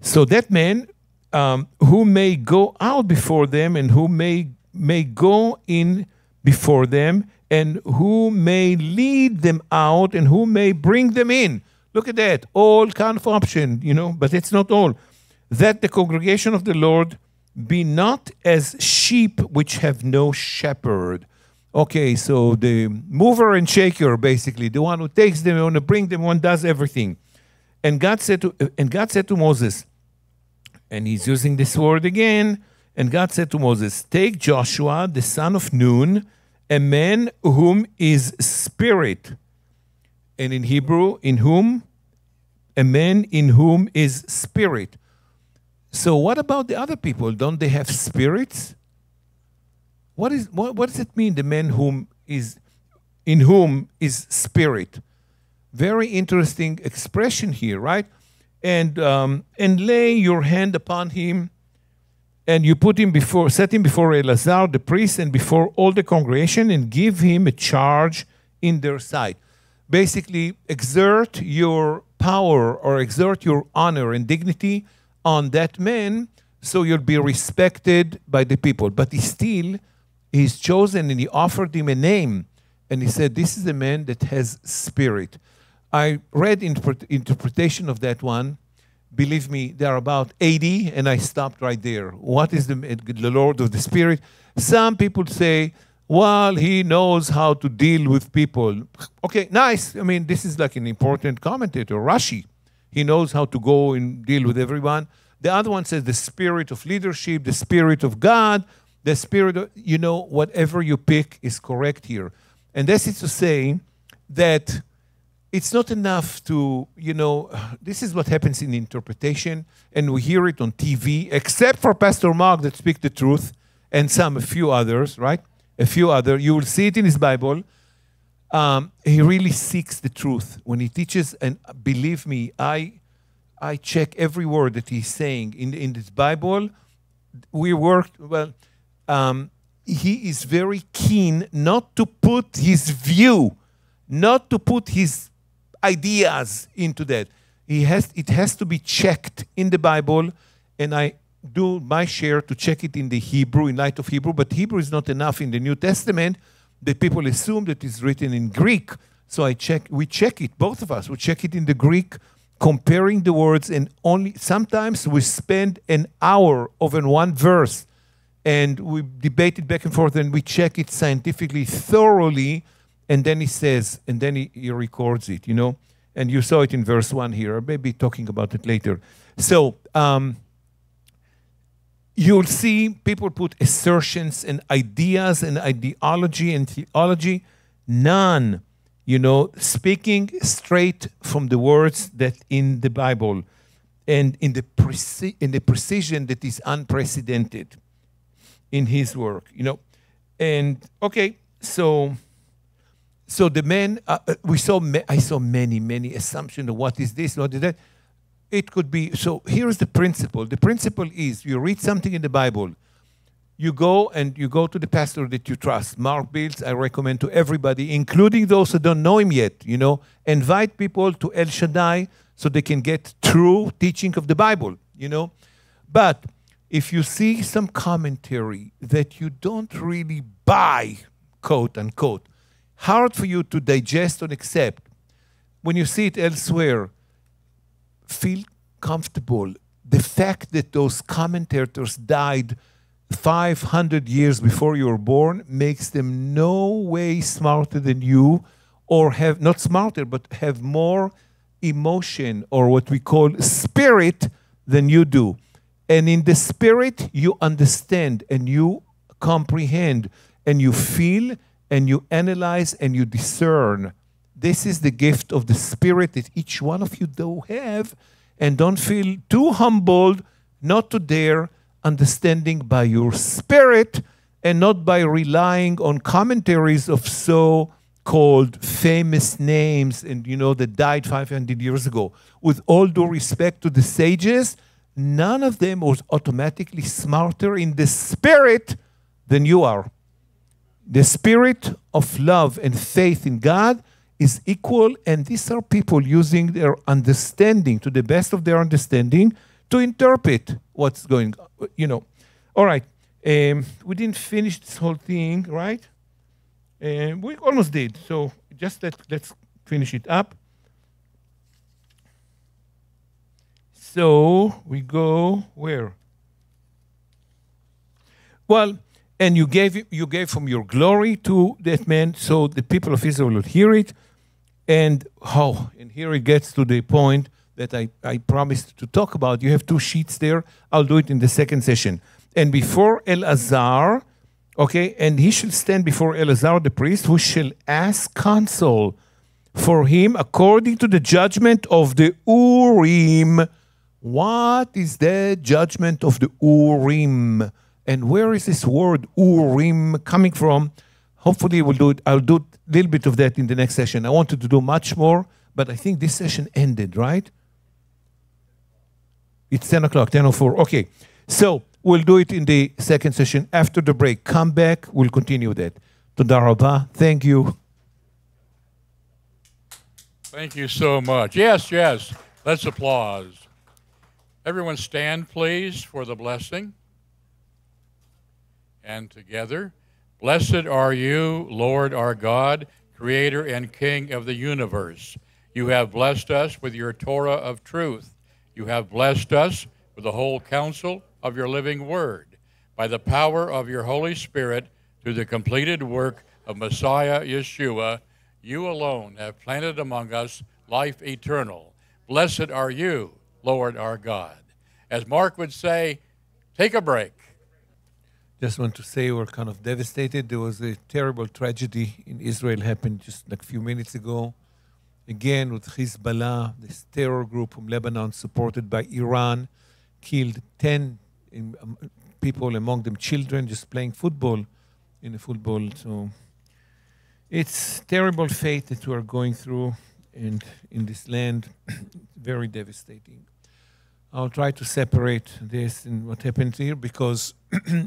So that man um, who may go out before them and who may, may go in before them, and who may lead them out, and who may bring them in. Look at that, all kind of option, you know, but it's not all. That the congregation of the Lord be not as sheep which have no shepherd. Okay, so the mover and shaker, basically, the one who takes them, one who brings them, one does everything. And God said to, and God said to Moses, and he's using this word again, and God said to Moses, take Joshua, the son of Nun, a man whom is spirit, and in Hebrew, in whom, a man in whom is spirit. So what about the other people? Don't they have spirits? What is what, what does it mean, the man whom is in whom is spirit? Very interesting expression here, right? And um, and lay your hand upon him, and you put him before, set him before Eleazar the priest and before all the congregation, and give him a charge in their sight. Basically, exert your power or exert your honor and dignity on that man, so you'll be respected by the people. But he still, he's chosen, and he offered him a name. And he said, this is a man that has spirit. I read interpret interpretation of that one. Believe me, there are about eighty, and I stopped right there. What is the, the Lord of the Spirit? Some people say, well, he knows how to deal with people. Okay, nice. I mean, this is like an important commentator, Rashi. He knows how to go and deal with everyone. The other one says the spirit of leadership, the spirit of God, the spirit of, you know, whatever you pick is correct here. And this is to say that it's not enough to, you know, this is what happens in interpretation, and we hear it on T V, except for Pastor Mark that speaks the truth, and some, a few others, right? A few others. You will see it in his Bible. Um, he really seeks the truth when he teaches, and believe me, I I check every word that he's saying in in this Bible. We worked well. Um, he is very keen not to put his view, not to put his ideas into that. He has it has to be checked in the Bible, and I do my share to check it in the Hebrew, in light of Hebrew. But Hebrew is not enough in the New Testament. The people assume that it's written in Greek. So I check, we check it, both of us, we check it in the Greek, comparing the words, and only sometimes we spend an hour over one verse and we debate it back and forth, and we check it scientifically, thoroughly, and then he says, and then he, he records it, you know, and you saw it in verse one here, maybe talking about it later. So um, you'll see people put assertions and ideas and ideology and theology. None, you know, speaking straight from the words that in the Bible, and in the preci in the precision that is unprecedented in his work, you know. And okay, so so the man uh, we saw. Ma I saw many many assumptions of what is this, what is that. It could be, so here's the principle. The principle is you read something in the Bible, you go and you go to the pastor that you trust. Mark Biltz, I recommend to everybody, including those who don't know him yet, you know, invite people to El Shaddai so they can get true teaching of the Bible, you know. But if you see some commentary that you don't really buy, quote unquote, hard for you to digest or accept, when you see it elsewhere, feel comfortable. The fact that those commentators died five hundred years before you were born makes them no way smarter than you, or have, not smarter, but have more emotion or what we call spirit than you do. And in the spirit, you understand and you comprehend and you feel and you analyze and you discern. This is the gift of the Spirit that each one of you do have, and don't feel too humbled not to dare understanding by your spirit and not by relying on commentaries of so-called famous names and, you know, that died five hundred years ago. With all due respect to the sages, none of them was automatically smarter in the spirit than you are. The spirit of love and faith in God is equal, and these are people using their understanding to the best of their understanding to interpret what's going on, you know. All right, um, we didn't finish this whole thing, right? Uh, we almost did, so just let, let's finish it up. So we go where? Well, and you gave, you gave from your glory to that man, so the people of Israel would hear it. And oh, and here it gets to the point that I, I promised to talk about. You have two sheets there. I'll do it in the second session. And before Eleazar, okay, and he shall stand before Eleazar the priest, who shall ask counsel for him according to the judgment of the Urim. What is the judgment of the Urim? And where is this word Urim coming from? Hopefully we'll do it. I'll do a little bit of that in the next session. I wanted to do much more, but I think this session ended, right? It's ten o'clock, ten oh four. Okay, so we'll do it in the second session after the break. Come back, we'll continue that. To Daruba, thank you. Thank you so much. Yes, yes, let's applause. Everyone stand, please, for the blessing. And together, blessed are you, Lord our God, creator and king of the universe. You have blessed us with your Torah of truth. You have blessed us with the whole counsel of your living word. By the power of your Holy Spirit, through the completed work of Messiah Yeshua, you alone have planted among us life eternal. Blessed are you, Lord our God. As Mark would say, take a break. Just want to say we're kind of devastated. There was a terrible tragedy in Israel happened just like a few minutes ago. Again, with Hezbollah, this terror group from Lebanon supported by Iran, killed ten in, um, people, among them children, just playing football in the football. So it's terrible fate that we are going through and in this land, very devastating. I'll try to separate this and what happens here because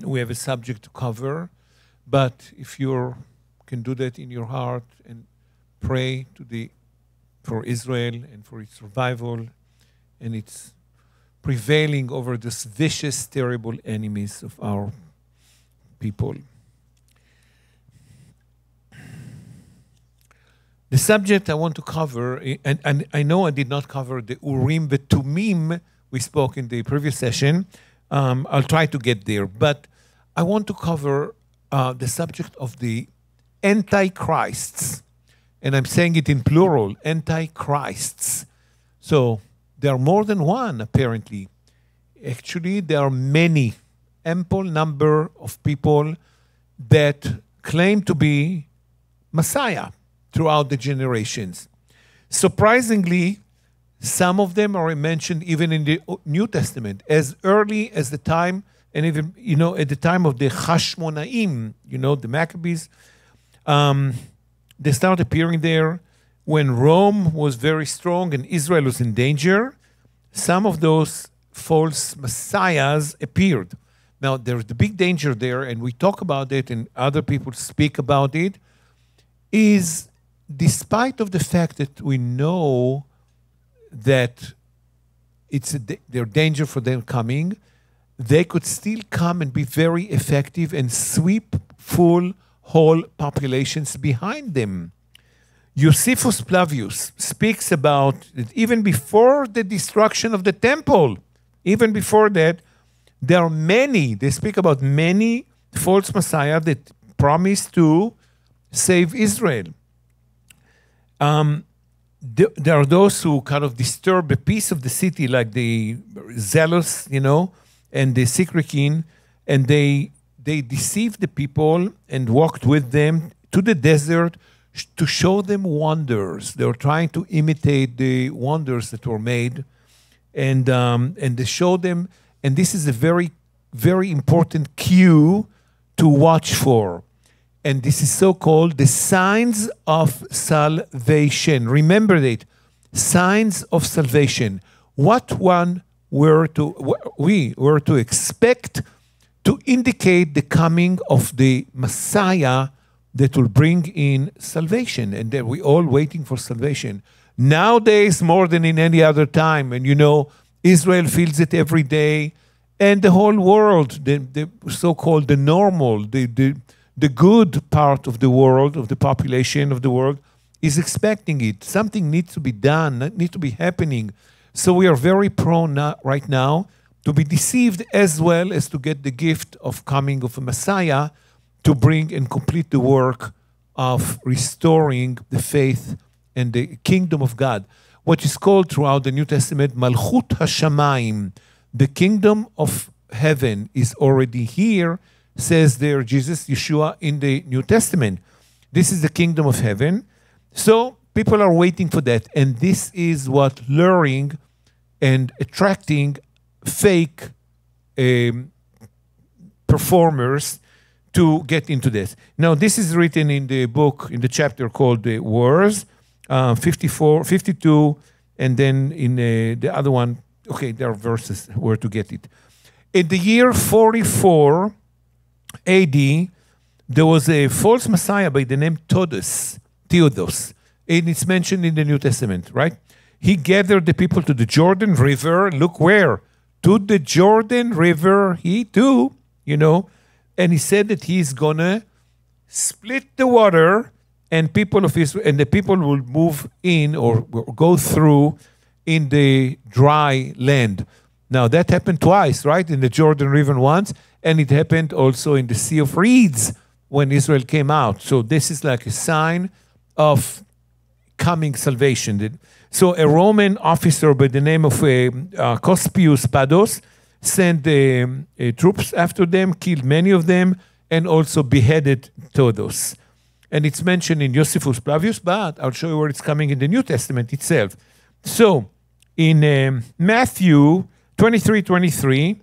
we have a subject to cover. But if you can do that in your heart and pray to the, for Israel and for its survival and its prevailing over these vicious, terrible enemies of our people. The subject I want to cover, and, and I know I did not cover the Urim but Tumim. We spoke in the previous session. Um, I'll try to get there, but I want to cover uh, the subject of the antichrists, and I'm saying it in plural, antichrists. So there are more than one, apparently. Actually, there are many, ample number of people that claim to be Messiah throughout the generations. Surprisingly, some of them are mentioned even in the New Testament, as early as the time, and even, you know, at the time of the Hashmonaim, you know, the Maccabees. Um, they start appearing there when Rome was very strong and Israel was in danger. Some of those false messiahs appeared. Now, there's the big danger there, and we talk about it, and other people speak about it, is despite of the fact that we know that it's a, their danger for them coming, they could still come and be very effective and sweep full whole populations behind them. Josephus Flavius speaks about that even before the destruction of the temple, even before that, there are many, they speak about many false messiah that promise to save Israel. Um, There are those who kind of disturb a piece of the city, like the zealous, you know, and the Sikrikin, and they they deceived the people and walked with them to the desert to show them wonders. They were trying to imitate the wonders that were made, and um, and they showed them. And this is a very, very important cue to watch for. And this is so-called the signs of salvation. Remember that, signs of salvation. What one were to what we were to expect to indicate the coming of the Messiah that will bring in salvation, and that we all waiting for salvation nowadays more than in any other time. And you know, Israel feels it every day, and the whole world, the, the so-called the normal, the the the good part of the world, of the population of the world, is expecting it. Something needs to be done, needs to be happening. So we are very prone right now to be deceived as well as to get the gift of coming of a Messiah to bring and complete the work of restoring the faith and the kingdom of God, what is called throughout the New Testament, Malchut HaShamayim, the kingdom of heaven is already here, says there Jesus, Yeshua, in the New Testament. This is the kingdom of heaven. So people are waiting for that. And this is what luring and attracting fake um, performers to get into this. Now, this is written in the book, in the chapter called The Wars, uh, fifty-four, fifty-two, and then in uh, the other one, okay, there are verses where to get it. In the year forty-four A D, there was a false messiah by the name Theudas, Theudas, and it's mentioned in the New Testament, right? He gathered the people to the Jordan River. Look where? To the Jordan River, he too, you know, and he said that he's going to split the water and people of Israel, and the people will move in or, or go through in the dry land. Now, that happened twice, right? In the Jordan River once, and it happened also in the Sea of Reeds when Israel came out. So this is like a sign of coming salvation. So a Roman officer by the name of uh, uh, Cospius Pados sent um, uh, troops after them, killed many of them, and also beheaded Theudas. And it's mentioned in Josephus Flavius, but I'll show you where it's coming in the New Testament itself. So in um, Matthew twenty-three twenty-three,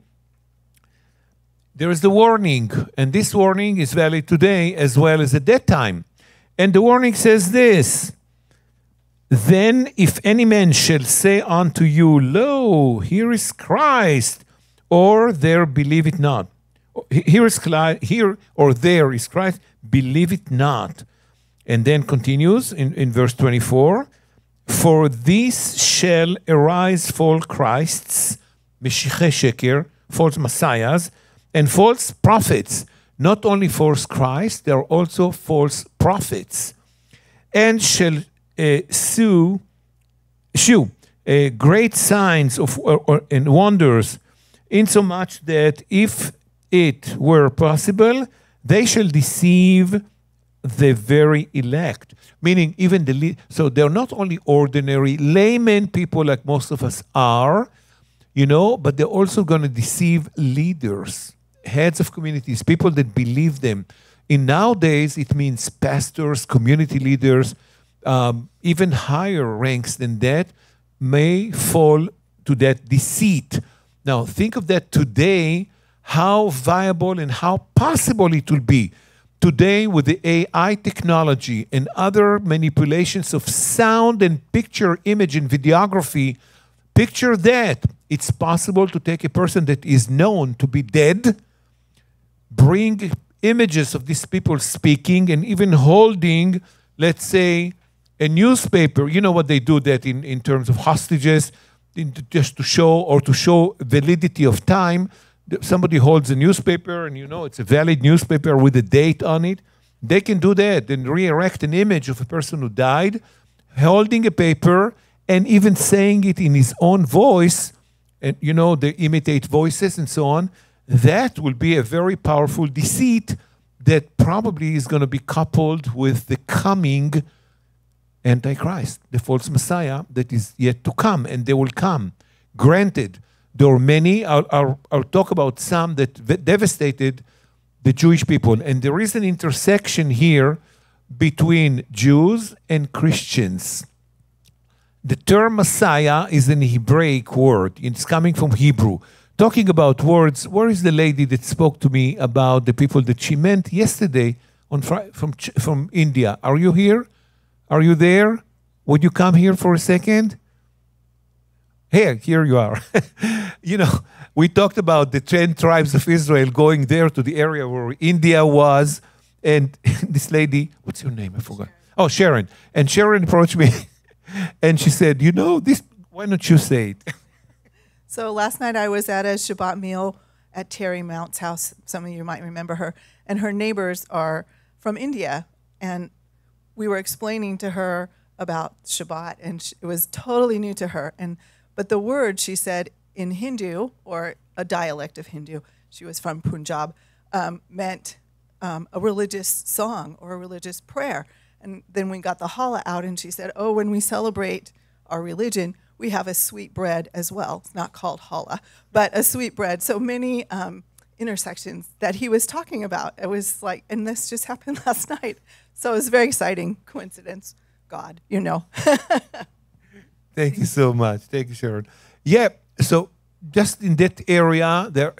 there is the warning, and this warning is valid today as well as at that time. And the warning says this, "Then if any man shall say unto you, Lo, here is Christ, or there believe it not. Here is Christ, here or there is Christ, believe it not." And then continues in, in verse twenty-four, "For this shall arise false Christs," Meshechei Sheker, false messiahs, "and false prophets." Not only false Christ, there are also false prophets. "And shall uh, sue, shew uh, great signs of or, or, and wonders, insomuch that if it were possible, they shall deceive the very elect." Meaning even the le so they're not only ordinary laymen people like most of us are, you know, but they're also going to deceive leaders, heads of communities, people that believe them. In nowadays, it means pastors, community leaders, um, even higher ranks than that may fall to that deceit. Now, think of that today, how viable and how possible it will be. Today, with the A I technology and other manipulations of sound and picture, image and videography, picture that. It's possible to take a person that is known to be dead, bring images of these people speaking and even holding, let's say, a newspaper. You know what they do that in, in terms of hostages, just to show or to show validity of time. Somebody holds a newspaper and you know it's a valid newspaper with a date on it. They can do that and re-erect an image of a person who died, holding a paper and even saying it in his own voice. And you know, they imitate voices and so on. That will be a very powerful deceit that probably is going to be coupled with the coming Antichrist, the false Messiah that is yet to come, and they will come. Granted, there are many, I'll, I'll, I'll talk about some that devastated the Jewish people. And there is an intersection here between Jews and Christians. The term Messiah is an Hebraic word. It's coming from Hebrew. Talking about words, where is the lady that spoke to me about the people that she meant yesterday on Friday, from, from India? Are you here? Are you there? Would you come here for a second? Hey, here you are. You know, we talked about the ten tribes of Israel going there to the area where India was. And this lady, what's your name? I forgot. Sharon. Oh, Sharon. And Sharon approached me. And she said, you know, this, why don't you say it? So last night I was at a Shabbat meal at Terry Mount's house. Some of you might remember her. And her neighbors are from India. And we were explaining to her about Shabbat, and it was totally new to her. And but the word, she said, in Hindu, or a dialect of Hindu, she was from Punjab, um, meant um, a religious song or a religious prayer. And then we got the challah out, and she said, oh, when we celebrate our religion, we have a sweet bread as well. It's not called challah, but a sweet bread. So many um, intersections that he was talking about. It was like, and this just happened last night. So it was very exciting. Coincidence. God, you know. Thank you so much. Thank you, Sharon. Yeah, so just in that area, there,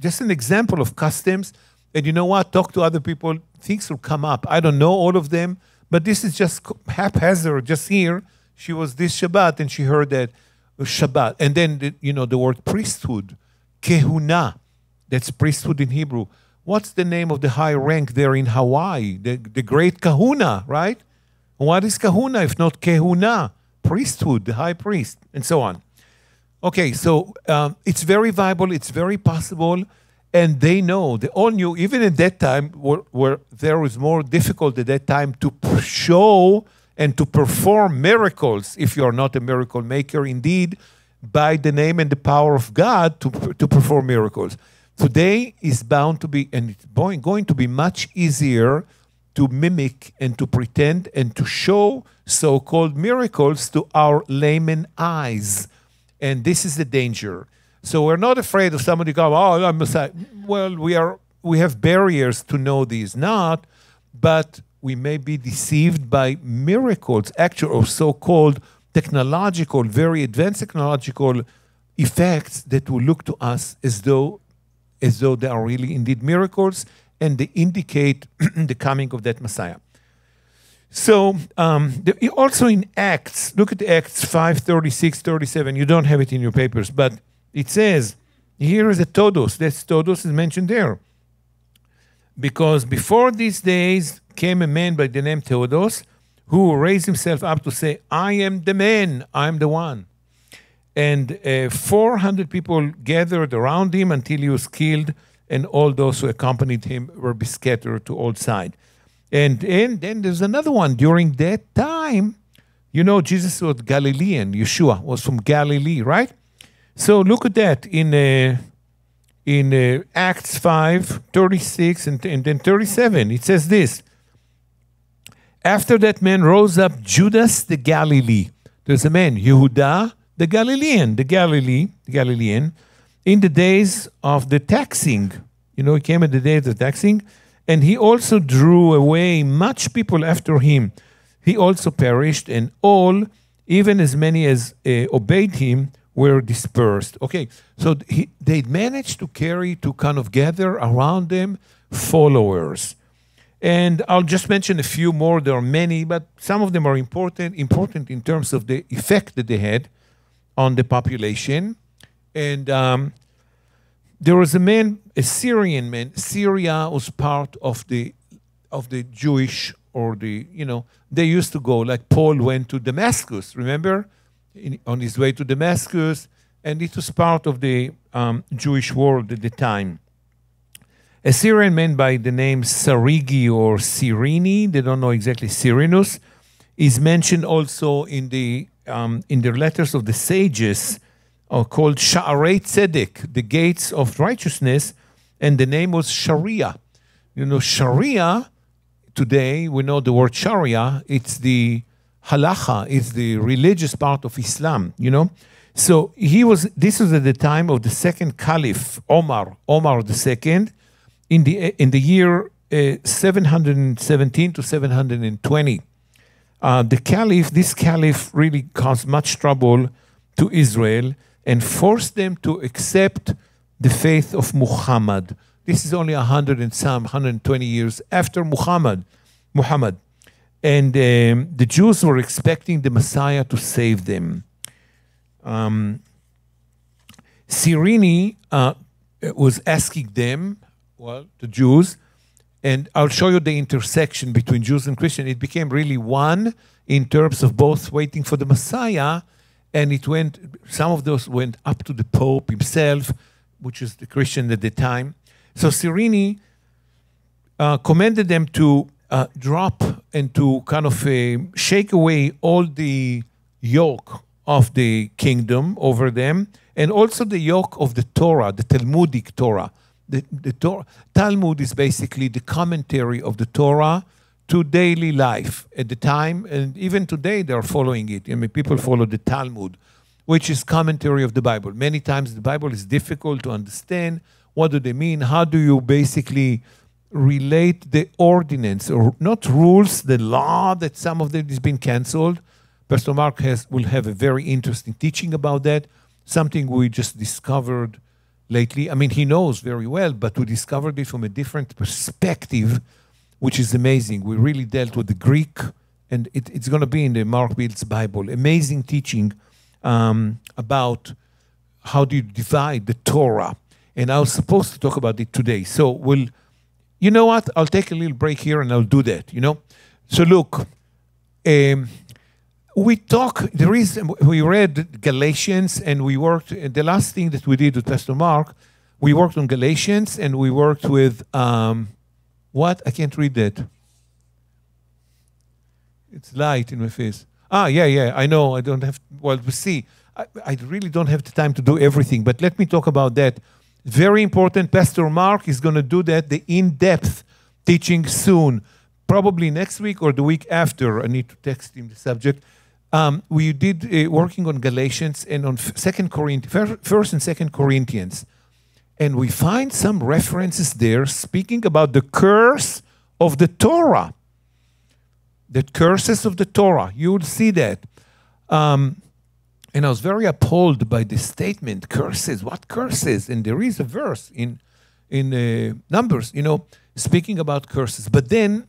just an example of customs. And you know what? Talk to other people. Things will come up. I don't know all of them, but this is just haphazard. Just here, she was this Shabbat, and she heard that Shabbat. And then, the, you know, the word priesthood, kehuna, that's priesthood in Hebrew. What's the name of the high rank there in Hawaii? The, the great kahuna, right? What is kahuna if not kehuna? Priesthood, the high priest, and so on. Okay, so um, it's very viable, it's very possible, and they know, they all knew, even at that time, where, where there was more difficult at that time to show and to perform miracles, if you are not a miracle maker, indeed, by the name and the power of God to, to perform miracles. Today is bound to be, and it's going to be much easier to mimic and to pretend and to show so-called miracles to our layman eyes. And this is the danger. So we're not afraid of somebody going, oh, I'm Messiah. Well, we, are, we have barriers to know these not, but we may be deceived by miracles, actual or so-called technological, very advanced technological effects that will look to us as though, as though they are really indeed miracles, and they indicate the coming of that Messiah. So um, also in Acts, look at Acts five, thirty-six, thirty-seven. You don't have it in your papers, but it says, here is a Theudas. That's Theudas is mentioned there. Because before these days came a man by the name Theudas, who raised himself up to say, I am the man, I am the one. And uh, four hundred people gathered around him until he was killed, and all those who accompanied him were scattered to all sides. And then there's another one. During that time, you know, Jesus was Galilean. Yeshua was from Galilee, right? So look at that in uh, in uh, Acts five, thirty-six, and, and then thirty-seven. It says this. After that man rose up Judas the Galilee. There's a man, Yehuda the Galilean, the Galilee, the Galilean, in the days of the taxing. You know, he came at the days of taxing, and he also drew away much people after him. He also perished, and all, even as many as uh, obeyed him, were dispersed. Okay, so he, they managed to carry, to kind of gather around them followers. And I'll just mention a few more. There are many, but some of them are important, important in terms of the effect that they had on the population. And um, there was a man, a Syrian man. Syria was part of the, of the Jewish, or the, you know, they used to go, like Paul went to Damascus, remember? In, on his way to Damascus, and it was part of the um, Jewish world at the time. A Syrian man by the name Sarigi or Cyrene, they don't know exactly, Cyrenus, is mentioned also in the, um, in the letters of the sages, are called Sha'arei Tzedek, the gates of righteousness, and the name was Sharia. You know, Sharia, today we know the word Sharia, it's the halakha, it's the religious part of Islam, you know. So he was, this was at the time of the second caliph, Omar, Omar the second, in the, in the year uh, seven hundred seventeen to seven hundred twenty. Uh, the caliph, this caliph really caused much trouble to Israel, and forced them to accept the faith of Muhammad. This is only a hundred and some, one hundred twenty years after Muhammad. Muhammad. And um, the Jews were expecting the Messiah to save them. Um, Cyrene uh, was asking them, well, the Jews, and I'll show you the intersection between Jews and Christians. It became really one in terms of both waiting for the Messiah. And it went, some of those went up to the Pope himself, which is the Christian at the time. So Cyrene uh, commanded them to uh, drop and to kind of uh, shake away all the yoke of the kingdom over them, and also the yoke of the Torah, the Talmudic Torah. The, the Torah, Talmud is basically the commentary of the Torah to daily life at the time, and even today they are following it. I mean, people follow the Talmud, which is commentary of the Bible. Many times the Bible is difficult to understand. What do they mean? How do you basically relate the ordinance, or not rules, the law that some of them has been canceled? Pastor Mark has, will have a very interesting teaching about that, something we just discovered lately. I mean, he knows very well, but we discovered it from a different perspective, which is amazing. We really dealt with the Greek, and it, it's going to be in the Mark Biltz Bible. Amazing teaching um, about how do you divide the Torah, and I was supposed to talk about it today. So we'll, you know what? I'll take a little break here, and I'll do that, you know? So look, um, we talk, the reason we read Galatians, and we worked, and the last thing that we did with Pastor Mark, we worked on Galatians, and we worked with, um, what? I can't read that. It's light in my face. Ah, yeah, yeah, I know. I don't have, well, we see, I, I really don't have the time to do everything, but let me talk about that. Very important. Pastor Mark is going to do that, the in-depth teaching soon, probably next week or the week after. I need to text him the subject. Um, we did uh, working on Galatians and on Second Corinthians, First and Second Corinthians, and we find some references there speaking about the curse of the Torah, the curses of the Torah. You will see that, um, and I was very appalled by this statement: curses. What curses? And there is a verse in in uh, Numbers, you know, speaking about curses. But then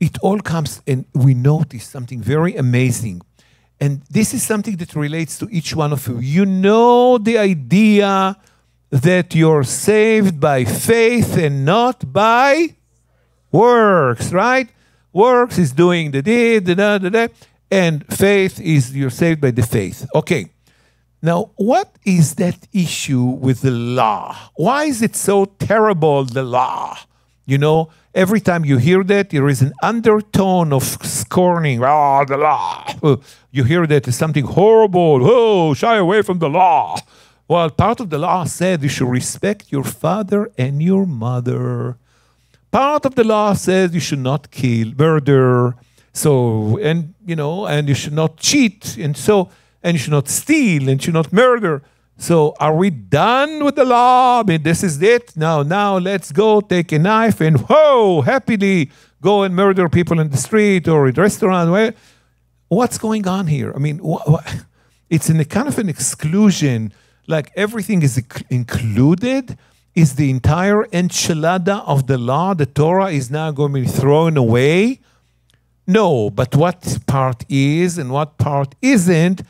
it all comes, and we notice something very amazing. And this is something that relates to each one of you. You know the idea that you're saved by faith and not by works, right? Works is doing the did, the da, the da, and faith is you're saved by the faith. Okay. Now, what is that issue with the law? Why is it so terrible, the law? You know, every time you hear that, there is an undertone of scorning. Ah, oh, the law. You hear that as something horrible. Oh, shy away from the law. Well, part of the law said you should respect your father and your mother. Part of the law says you should not kill, murder. So, and, you know, and you should not cheat. And so, and you should not steal, and you should not murder. So are we done with the law? I mean, this is it. Now, now let's go take a knife and, whoa, happily go and murder people in the street or at a restaurant. What's going on here? I mean, it's in a kind of an exclusion. Like everything is included. Is the entire enchilada of the law, the Torah, is now going to be thrown away? No, but what part is and what part isn't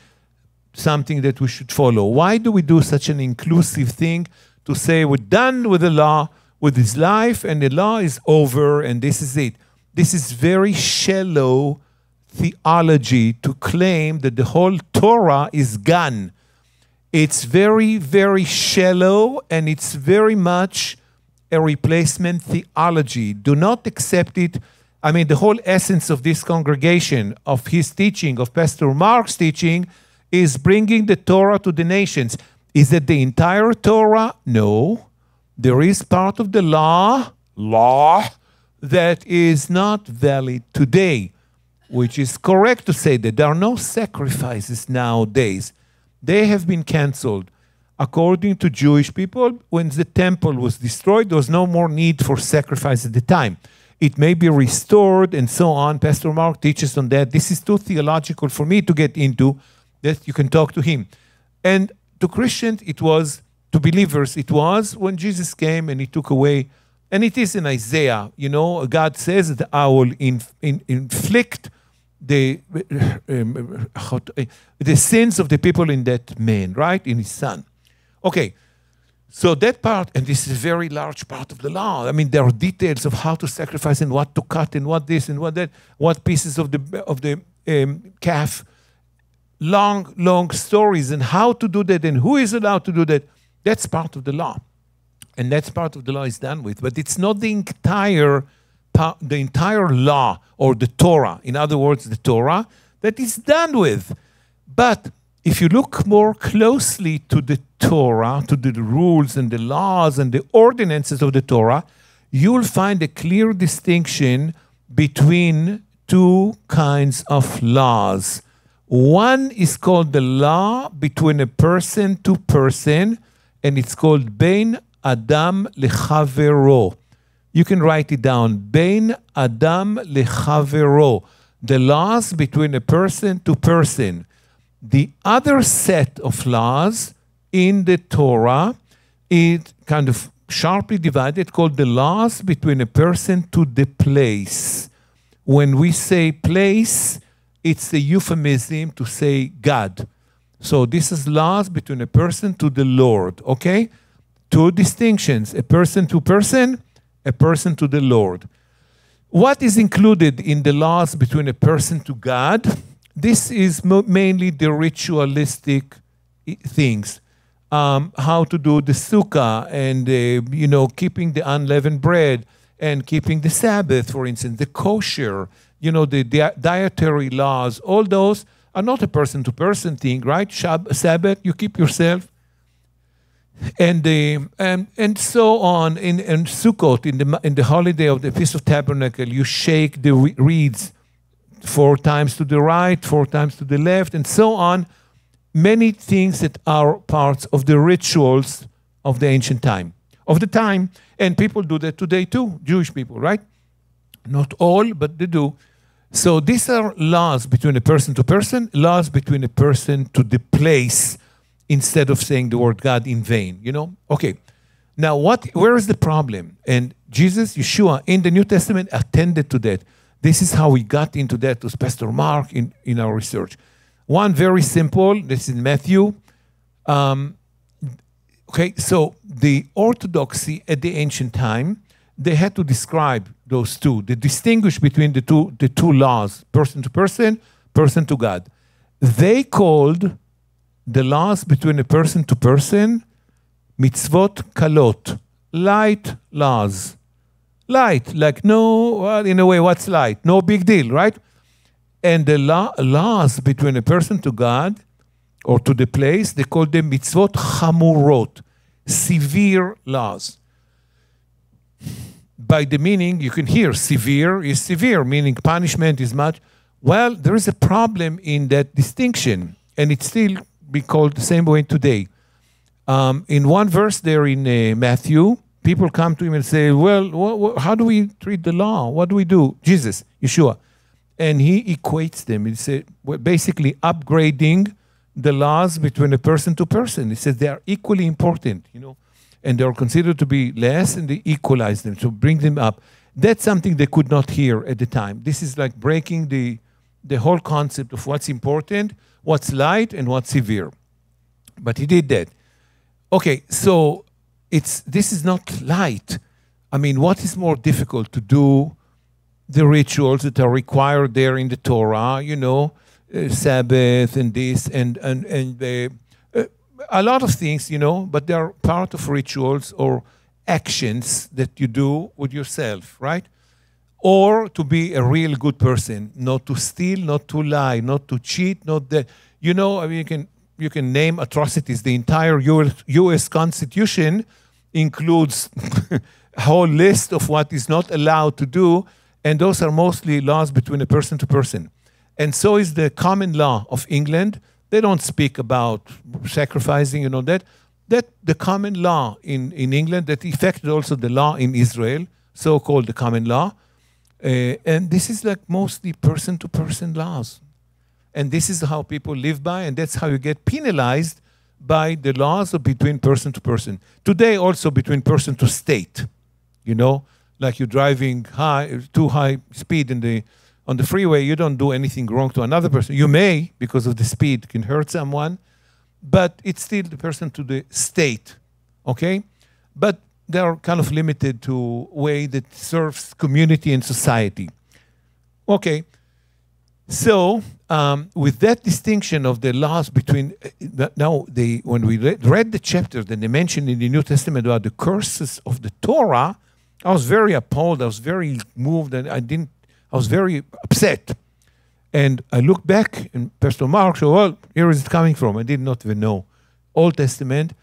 something that we should follow? Why do we do such an inclusive thing to say we're done with the law, with this life, and the law is over, and this is it? This is very shallow theology to claim that the whole Torah is gone. It's very, very shallow, and it's very much a replacement theology. Do not accept it. I mean, the whole essence of this congregation, of his teaching, of Pastor Mark's teaching, is bringing the Torah to the nations. Is it the entire Torah? No. There is part of the law, law, that is not valid today, which is correct to say that there are no sacrifices nowadays. They have been canceled. According to Jewish people, when the temple was destroyed, there was no more need for sacrifice at the time. It may be restored and so on. Pastor Mark teaches on that. This is too theological for me to get into. That you can talk to him. And to Christians, it was, to believers, it was when Jesus came and he took away, and it is in Isaiah, you know, God says that I will inf in inflict the, um, the sins of the people in that man, right? In his son. Okay, so that part, and this is a very large part of the law. I mean, there are details of how to sacrifice and what to cut and what this and what that, what pieces of the, of the um, calf, long, long stories and how to do that and who is allowed to do that. That's part of the law. and that's part of the law is done with. But it's not the entire, the entire law or the Torah. In other words, the Torah that is done with. But if you look more closely to the Torah, to the rules and the laws and the ordinances of the Torah, you'll find a clear distinction between two kinds of laws. One is called the law between a person to person, and it's called Bein Adam Lechavero. You can write it down. Bein Adam Lechavero. The laws between a person to person. The other set of laws in the Torah is kind of sharply divided, called the laws between a person to the place. When we say place, it's a euphemism to say God. So this is laws between a person to the Lord, okay? Two distinctions, a person to person, a person to the Lord. What is included in the laws between a person to God? This is mainly the ritualistic things. Um, how to do the sukkah and, uh, you know, keeping the unleavened bread and keeping the Sabbath, for instance, the kosher, you know, the di dietary laws, all those are not a person-to-person thing, right? Shab Sabbath, you keep yourself. And, the, and, and so on, in, in Sukkot, in the, in the holiday of the Feast of Tabernacle, you shake the reeds four times to the right, four times to the left, and so on. Many things that are parts of the rituals of the ancient time, of the time. And people do that today too, Jewish people, right? Not all, but they do. So these are laws between a person to person, laws between a person to the place, instead of saying the word God in vain, you know? Okay, now what? Where is the problem? And Jesus, Yeshua, in the New Testament attended to that. This is how we got into that with Pastor Mark in, in our research. One very simple, this is Matthew. Um, okay, so the orthodoxy at the ancient time, they had to describe those two. They distinguish between the two, the two laws, person to person, person to God. They called the laws between a person to person, mitzvot kalot, light laws. Light, like no, well, in a way, what's light? No big deal, right? And the law, laws between a person to God or to the place, they call them mitzvot chamurot, severe laws. By the meaning, you can hear severe is severe, meaning punishment is much. Well, there is a problem in that distinction, and it's still be called the same way today. Um, in one verse there in uh, Matthew, people come to him and say, well, wh wh how do we treat the law? What do we do? Jesus, Yeshua. And he equates them. He said, we're basically upgrading the laws between a person to person. He says they are equally important, you know, and they are considered to be less, and they equalize them, so bring them up. That's something they could not hear at the time. This is like breaking the, the whole concept of what's important, what's light, and what's severe. But he did that. Okay, so it's, this is not light. I mean, what is more difficult to do? The rituals that are required there in the Torah, you know, uh, Sabbath and this and, and, and the, uh, a lot of things, you know, but they are part of rituals or actions that you do with yourself, right? Or to be a real good person, not to steal, not to lie, not to cheat, not that, you know, I mean, you can, you can name atrocities. The entire U S Constitution includes a whole list of what is not allowed to do. And those are mostly laws between a person to person. And so is the common law of England. They don't speak about sacrificing and all that. That the common law in, in England that affected also the law in Israel, so-called the common law. Uh, and this is like mostly person-to-person laws. And this is how people live by, and that's how you get penalized by the laws of between person to person. Today also between person to state, you know. Like you're driving high, too high speed in the, on the freeway, you don't do anything wrong to another person. You may, because of the speed, can hurt someone, but it's still the person to the state, okay? But they are kind of limited to a way that serves community and society. Okay, So um, with that distinction of the laws between, uh, now they, when we read, read the chapter that they mentioned in the New Testament about the curses of the Torah, I was very appalled, I was very moved, and I didn't, I was very upset. And I looked back and Pastor Mark said, well, here is it coming from. I did not even know. Old Testament,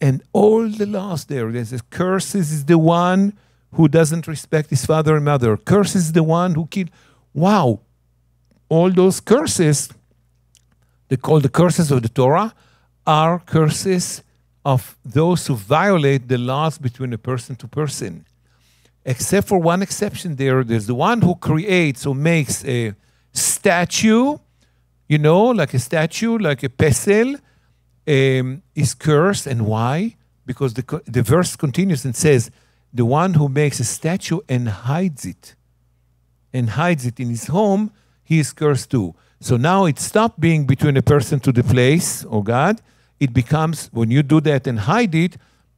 and all the laws there. They says, curses is the one who doesn't respect his father and mother. Curses is the one who killed. Wow. All those curses, they call the curses of the Torah, are curses of those who violate the laws between a person to person. Except for one exception there, there's the one who creates or makes a statue, you know, like a statue, like a pesel, um, is cursed. And why? Because the, the verse continues and says, the one who makes a statue and hides it, and hides it in his home, he is cursed too. So now it stopped being between a person to the place, or God. It becomes, when you do that and hide it,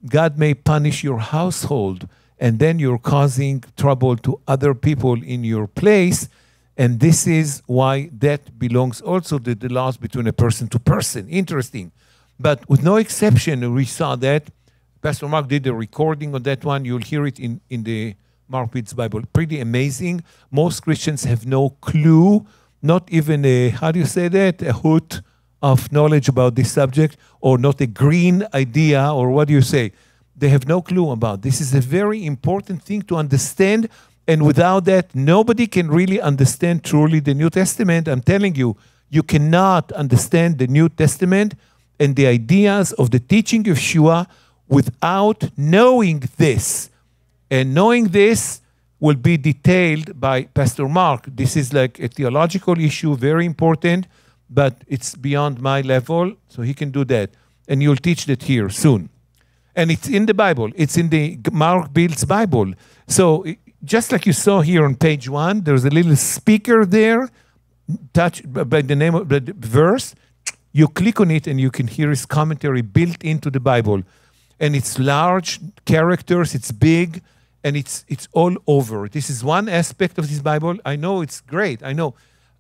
God may punish your household, and then you're causing trouble to other people in your place. And this is why that belongs also to the laws between a person to person. Interesting. But with no exception, we saw that. Pastor Mark did a recording on that one. You'll hear it in, in the Mark Biltz Bible. Pretty amazing. Most Christians have no clue, not even a, how do you say that, a hoot of knowledge about this subject, or not a green idea, or what do you say? They have no clue about. This is a very important thing to understand, and without that, nobody can really understand truly the New Testament. I'm telling you, you cannot understand the New Testament and the ideas of the teaching of Yeshua without knowing this. And knowing this will be detailed by Pastor Mark. This is like a theological issue, very important, but it's beyond my level, so he can do that. And you'll teach that here soon. And it's in the Bible. It's in the Mark Biltz Bible. So just like you saw here on page one, there's a little speaker there, touched by the name of the verse. You click on it and you can hear his commentary built into the Bible. And it's large characters, it's big, and it's, it's all over. This is one aspect of this Bible. I know it's great, I know.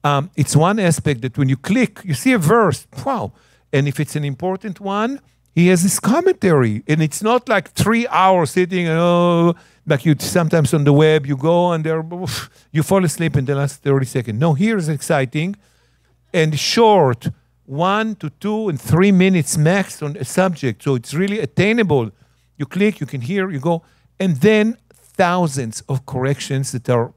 Um, it's one aspect that when you click, you see a verse, wow. And if it's an important one, he has this commentary. And it's not like three hours sitting, oh, like you sometimes on the web, you go and there, you fall asleep in the last thirty seconds. No, here's exciting and short. One to two and three minutes max on a subject. So it's really attainable. You click, you can hear, you go. And then thousands of corrections that are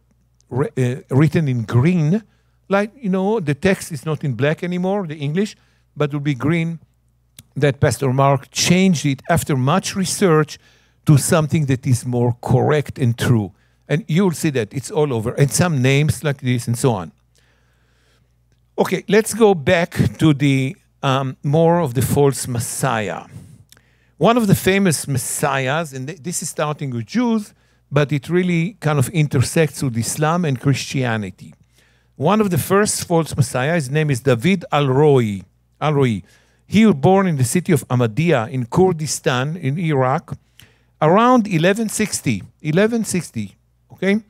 re uh, written in green. Like, you know, the text is not in black anymore, the English, but it will be green, that Pastor Mark changed it after much research to something that is more correct and true. And you'll see that it's all over. And some names like this and so on. Okay, let's go back to the um, more of the false messiah. One of the famous messiahs, and this is starting with Jews, but it really kind of intersects with Islam and Christianity. One of the first false messiah, his name is David Al-Roy. Al-Roy. He was born in the city of Ahmadiyya in Kurdistan in Iraq around eleven sixty. eleven sixty, okay?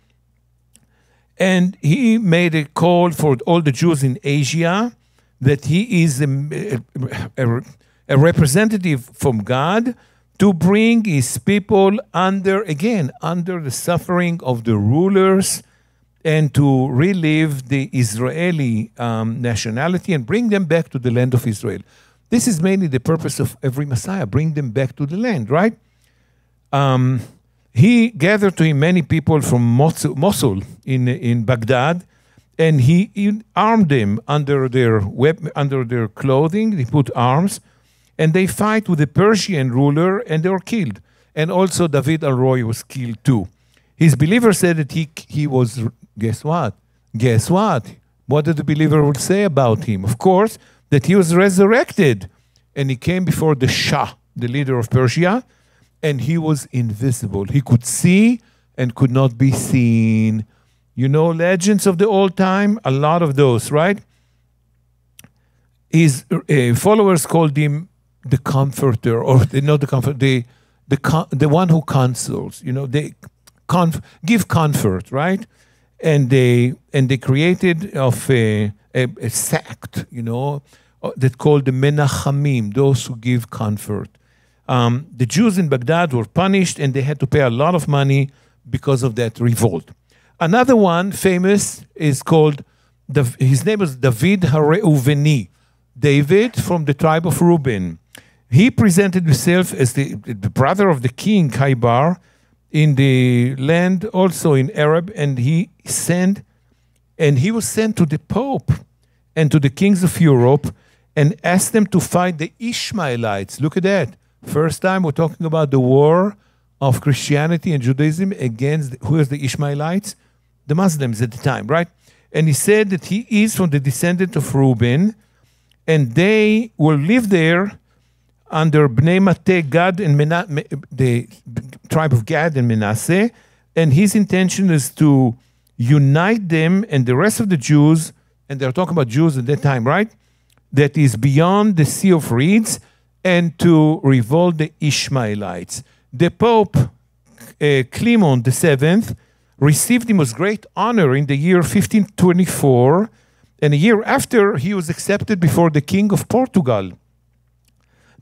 And he made a call for all the Jews in Asia that he is a, a, a representative from God to bring his people under, again, under the suffering of the rulers and to relive the Israeli um, nationality and bring them back to the land of Israel. This is mainly the purpose of every Messiah, bring them back to the land, right? Um... He gathered to him many people from Mosul in, in Baghdad, and he, he armed them under their, web, under their clothing. They put arms, and they fight with the Persian ruler, and they were killed. And also David Al-Roy was killed too. His believer said that he, he was, guess what? Guess what? What did the believer would say about him? Of course, that he was resurrected. And he came before the Shah, the leader of Persia, and he was invisible. He could see and could not be seen. You know, legends of the old time, a lot of those, right? His uh, followers called him the comforter, or the, not the comfort, the, the, the one who consoles, you know, they conf give comfort, right? and they and they created of a, a, a sect, you know, that called the Menachamim, those who give comfort. Um, the Jews in Baghdad were punished, and they had to pay a lot of money because of that revolt. Another one, famous, is called, the, his name is David HaReuveni, David from the tribe of Reuben. He presented himself as the, the brother of the king, Kaibar, in the land, also in Arab, and he sent, and he was sent to the Pope and to the kings of Europe and asked them to fight the Ishmaelites. Look at that. First time we're talking about the war of Christianity and Judaism against, who is the Ishmaelites? The Muslims at the time, right? And he said that he is from the descendant of Reuben, and they will live there under Bnei Mateh, Gad, and Mena, the tribe of Gad and Manasseh, and his intention is to unite them and the rest of the Jews, and they're talking about Jews at that time, right? That is beyond the Sea of Reeds, and to revolt the Ishmaelites. The Pope, uh, Clement the seventh, received him with great honor in the year fifteen twenty-four, and a year after, he was accepted before the king of Portugal.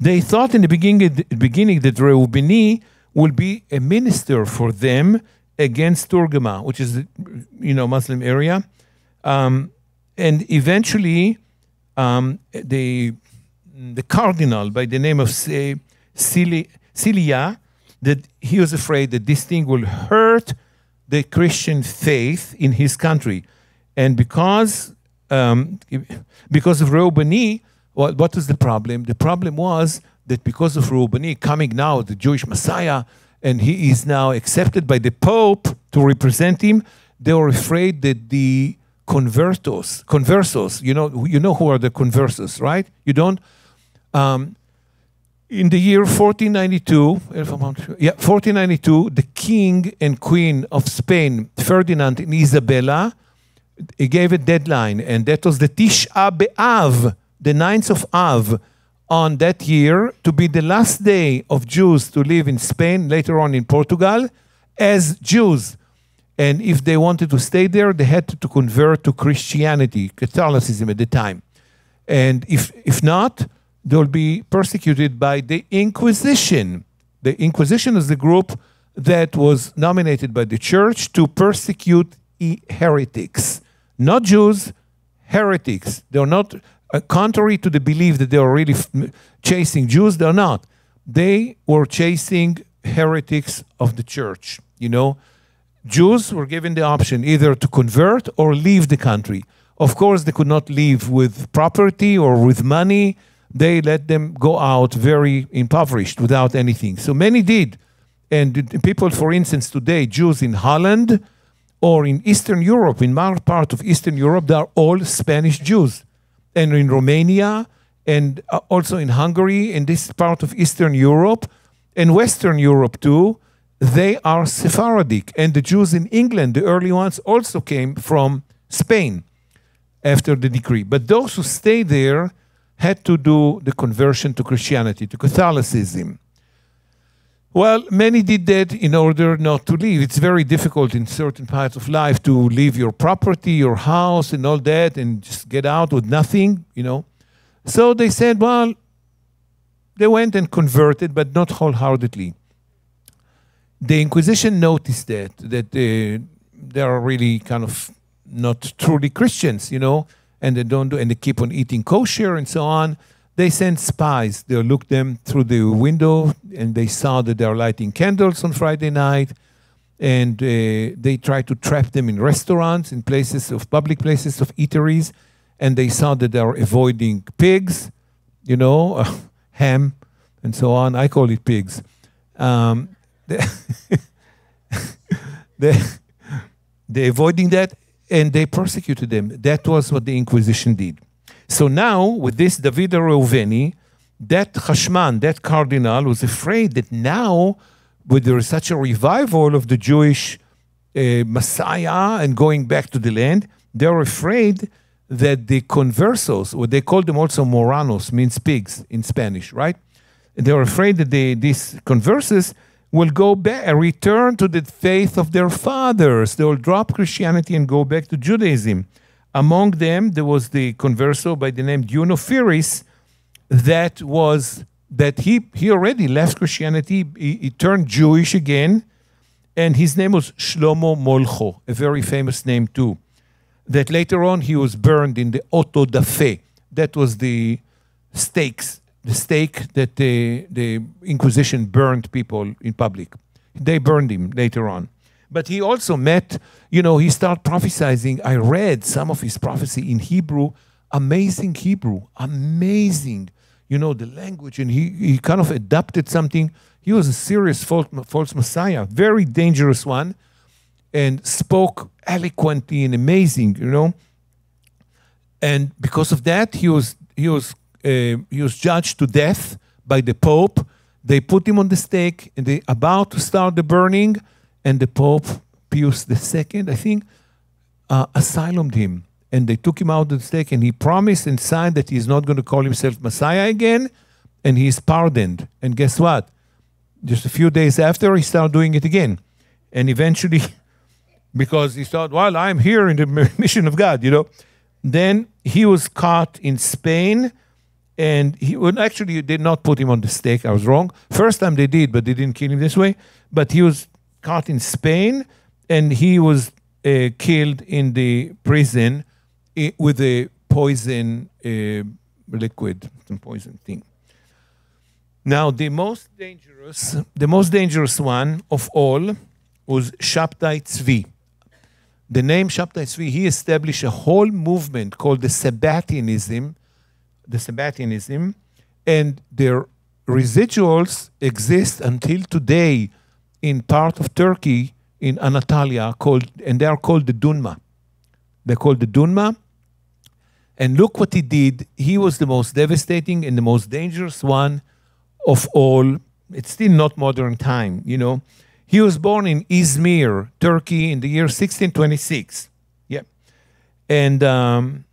They thought in the beginning, beginning that Reuveni would be a minister for them against Turgama, which is, you know, Muslim area. Um, and eventually, um, the, the cardinal by the name of Cilia, that he was afraid that this thing will hurt the Christian faith in his country. And because, um, because of Reuveni, well, what was the problem? The problem was that because of Reuveni coming now, the Jewish Messiah, and he is now accepted by the Pope to represent him, they were afraid that the convertos, conversos, you know, you know who are the conversos, right? You don't? Um, in the year fourteen ninety-two, yeah, fourteen ninety-two, the king and queen of Spain, Ferdinand and Isabella, gave a deadline, and that was the Tisha B'Av, the ninth of Av, on that year, to be the last day of Jews to live in Spain, later on in Portugal, as Jews. And if they wanted to stay there, they had to convert to Christianity, Catholicism at the time. And if, if not, they'll be persecuted by the Inquisition. The Inquisition is the group that was nominated by the church to persecute heretics. Not Jews, heretics. They're not... Uh, contrary to the belief that they are really f chasing Jews, they're not. They were chasing heretics of the church, you know. Jews were given the option either to convert or leave the country. Of course, they could not leave with property or with money. They let them go out very impoverished, without anything. So many did. And the people, for instance, today, Jews in Holland or in Eastern Europe, in my part of Eastern Europe, they are all Spanish Jews. And in Romania, and also in Hungary, in this part of Eastern Europe, and Western Europe too, they are Sephardic. And the Jews in England, the early ones, also came from Spain after the decree. But those who stayed there had to do the conversion to Christianity, to Catholicism. Well, many did that in order not to leave. It's very difficult in certain parts of life to leave your property, your house, and all that, and just get out with nothing, you know. So they said, well, they went and converted, but not wholeheartedly. The Inquisition noticed that, that they, they are really kind of not truly Christians, you know, and they don't do, and they keep on eating kosher and so on. They sent spies. They looked them through the window, and they saw that they are lighting candles on Friday night, and uh, they tried to trap them in restaurants, in places of public places of eateries, and they saw that they are avoiding pigs, you know, uh, ham, and so on. I call it pigs. Um, they, they, they avoiding that, and they persecuted them. That was what the Inquisition did. So now, with this David HaReuveni, that Hashman, that cardinal, was afraid that now, when there is such a revival of the Jewish uh, Messiah and going back to the land, they're afraid that the conversos, or they call them also moranos, means pigs in Spanish, right? And they're afraid that they, these conversos will go back, return to the faith of their fathers. They will drop Christianity and go back to Judaism. Among them, there was the converso by the name Dionophiris, that was that he he already left Christianity. He, he turned Jewish again, and his name was Shlomo Molcho, a very famous name too. That later on he was burned in the Oto Dafe. That was the stakes, the stake that the the Inquisition burned people in public. They burned him later on. But he also met, you know, he started prophesying. I read some of his prophecy in Hebrew, amazing Hebrew, amazing, you know, the language. And he, he kind of adapted something. He was a serious false, false messiah, very dangerous one, and spoke eloquently and amazing, you know. And because of that, he was, he was, uh, he was judged to death by the Pope. They put him on the stake, and they about to start the burning. And the Pope, Pius the Second, I think, uh, asylum him. And they took him out of the stake, and he promised and signed that he's not going to call himself Messiah again, and he's pardoned. And guess what? Just a few days after, he started doing it again. And eventually, because he thought, well, I'm here in the mission of God, you know. Then he was caught in Spain, and he would actually did not put him on the stake. I was wrong. First time they did, but they didn't kill him this way. But he was caught in Spain, and he was uh, killed in the prison with a poison uh, liquid, some poison thing. Now, the most dangerous, the most dangerous one of all was Shabtai Tzvi. The name Shabtai Tzvi, he established a whole movement called the Sabbatianism, the Sabbatianism, and their residuals exist until today in part of Turkey, in Anatolia, called, and they are called the Dunma. They're called the Dunma. And look what he did. He was the most devastating and the most dangerous one of all. It's still not modern time, you know. He was born in Izmir, Turkey, in the year sixteen twenty-six. Yeah. And um,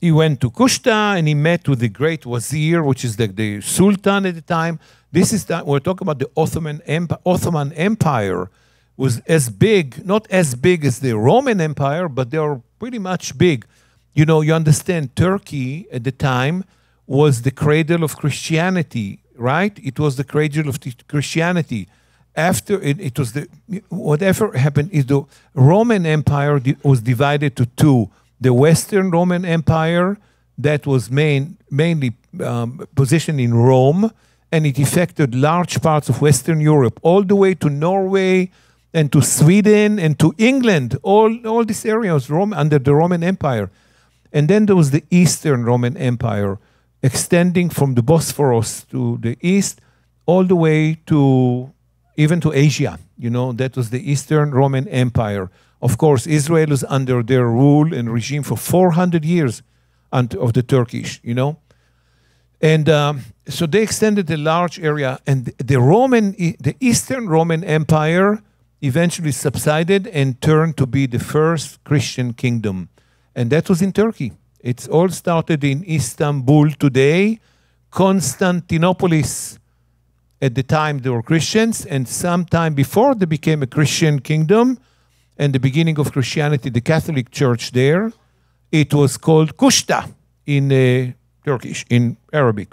he went to Kushta, and he met with the great Wazir, which is the, the Sultan at the time. This is that we're talking about the Ottoman Empire. Ottoman Empire was as big, not as big as the Roman Empire, but they are pretty much big. You know, you understand Turkey at the time was the cradle of Christianity, right? It was the cradle of Christianity. After it, it was the, whatever happened is the Roman Empire was divided to two. The Western Roman Empire that was main, mainly um, positioned in Rome, and it affected large parts of Western Europe, all the way to Norway and to Sweden and to England. All, all these areas Rome, under the Roman Empire. And then there was the Eastern Roman Empire, extending from the Bosphorus to the east, all the way to, even to Asia. You know, that was the Eastern Roman Empire. Of course, Israel was under their rule and regime for four hundred years of the Turkish, you know. And um, so they extended a large area, and the Roman, the Eastern Roman Empire eventually subsided and turned to be the first Christian kingdom. And that was in Turkey. It's all started in Istanbul today, Constantinopolis. At the time, they were Christians, and sometime before they became a Christian kingdom, and the beginning of Christianity, the Catholic Church there, it was called Kushta in uh, Turkish, in Arabic.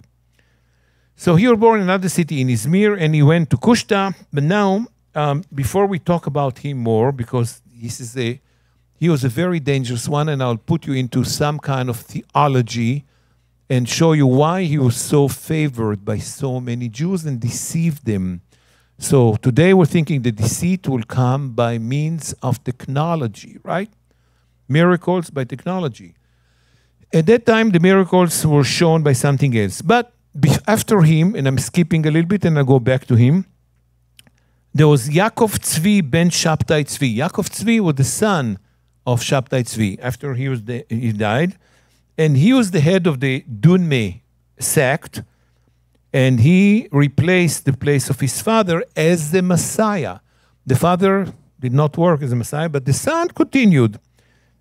So he was born in another city, in Izmir, and he went to Kushta. But now, um, before we talk about him more, because this is a, he was a very dangerous one, and I'll put you into some kind of theology and show you why he was so favored by so many Jews and deceived them. So today we're thinking the deceit will come by means of technology, right? Miracles by technology. At that time, the miracles were shown by something else. But after him, and I'm skipping a little bit and I'll go back to him, there was Yaakov Tzvi ben Shabtai Tzvi. Yaakov Tzvi was the son of Shabtai Tzvi after he, was the, he died. And he was the head of the Dunme sect, and he replaced the place of his father as the Messiah. The father did not work as a Messiah, but the son continued.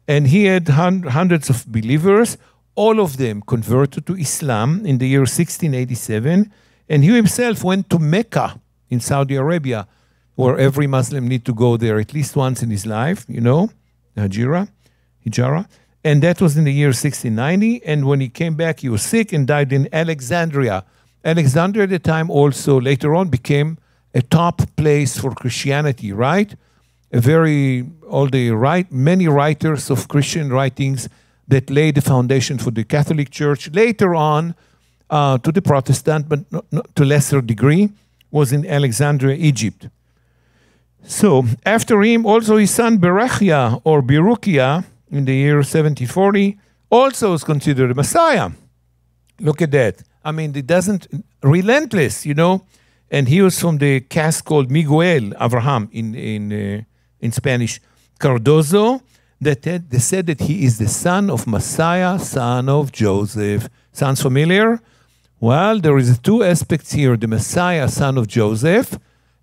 And he had hun hundreds of believers. All of them converted to Islam in the year sixteen eighty-seven. And he himself went to Mecca in Saudi Arabia, where every Muslim need to go there at least once in his life, you know, Hijra, Hijra. And that was in the year sixteen ninety. And when he came back, he was sick and died in Alexandria. Alexandria at the time also later on became a top place for Christianity, right? A very, all the right, many writers of Christian writings that laid the foundation for the Catholic Church. Later on, uh, to the Protestant, but not, not to lesser degree, was in Alexandria, Egypt. So after him, also his son Berachia or Berukia in the year seventy forty also is considered a Messiah. Look at that. I mean, it doesn't, relentless, you know. And he was from the caste called Miguel Abraham in, in, uh, in Spanish, Cardozo, that had, they said that he is the son of Messiah, son of Joseph. Sounds familiar? Well, there is two aspects here, the Messiah, son of Joseph,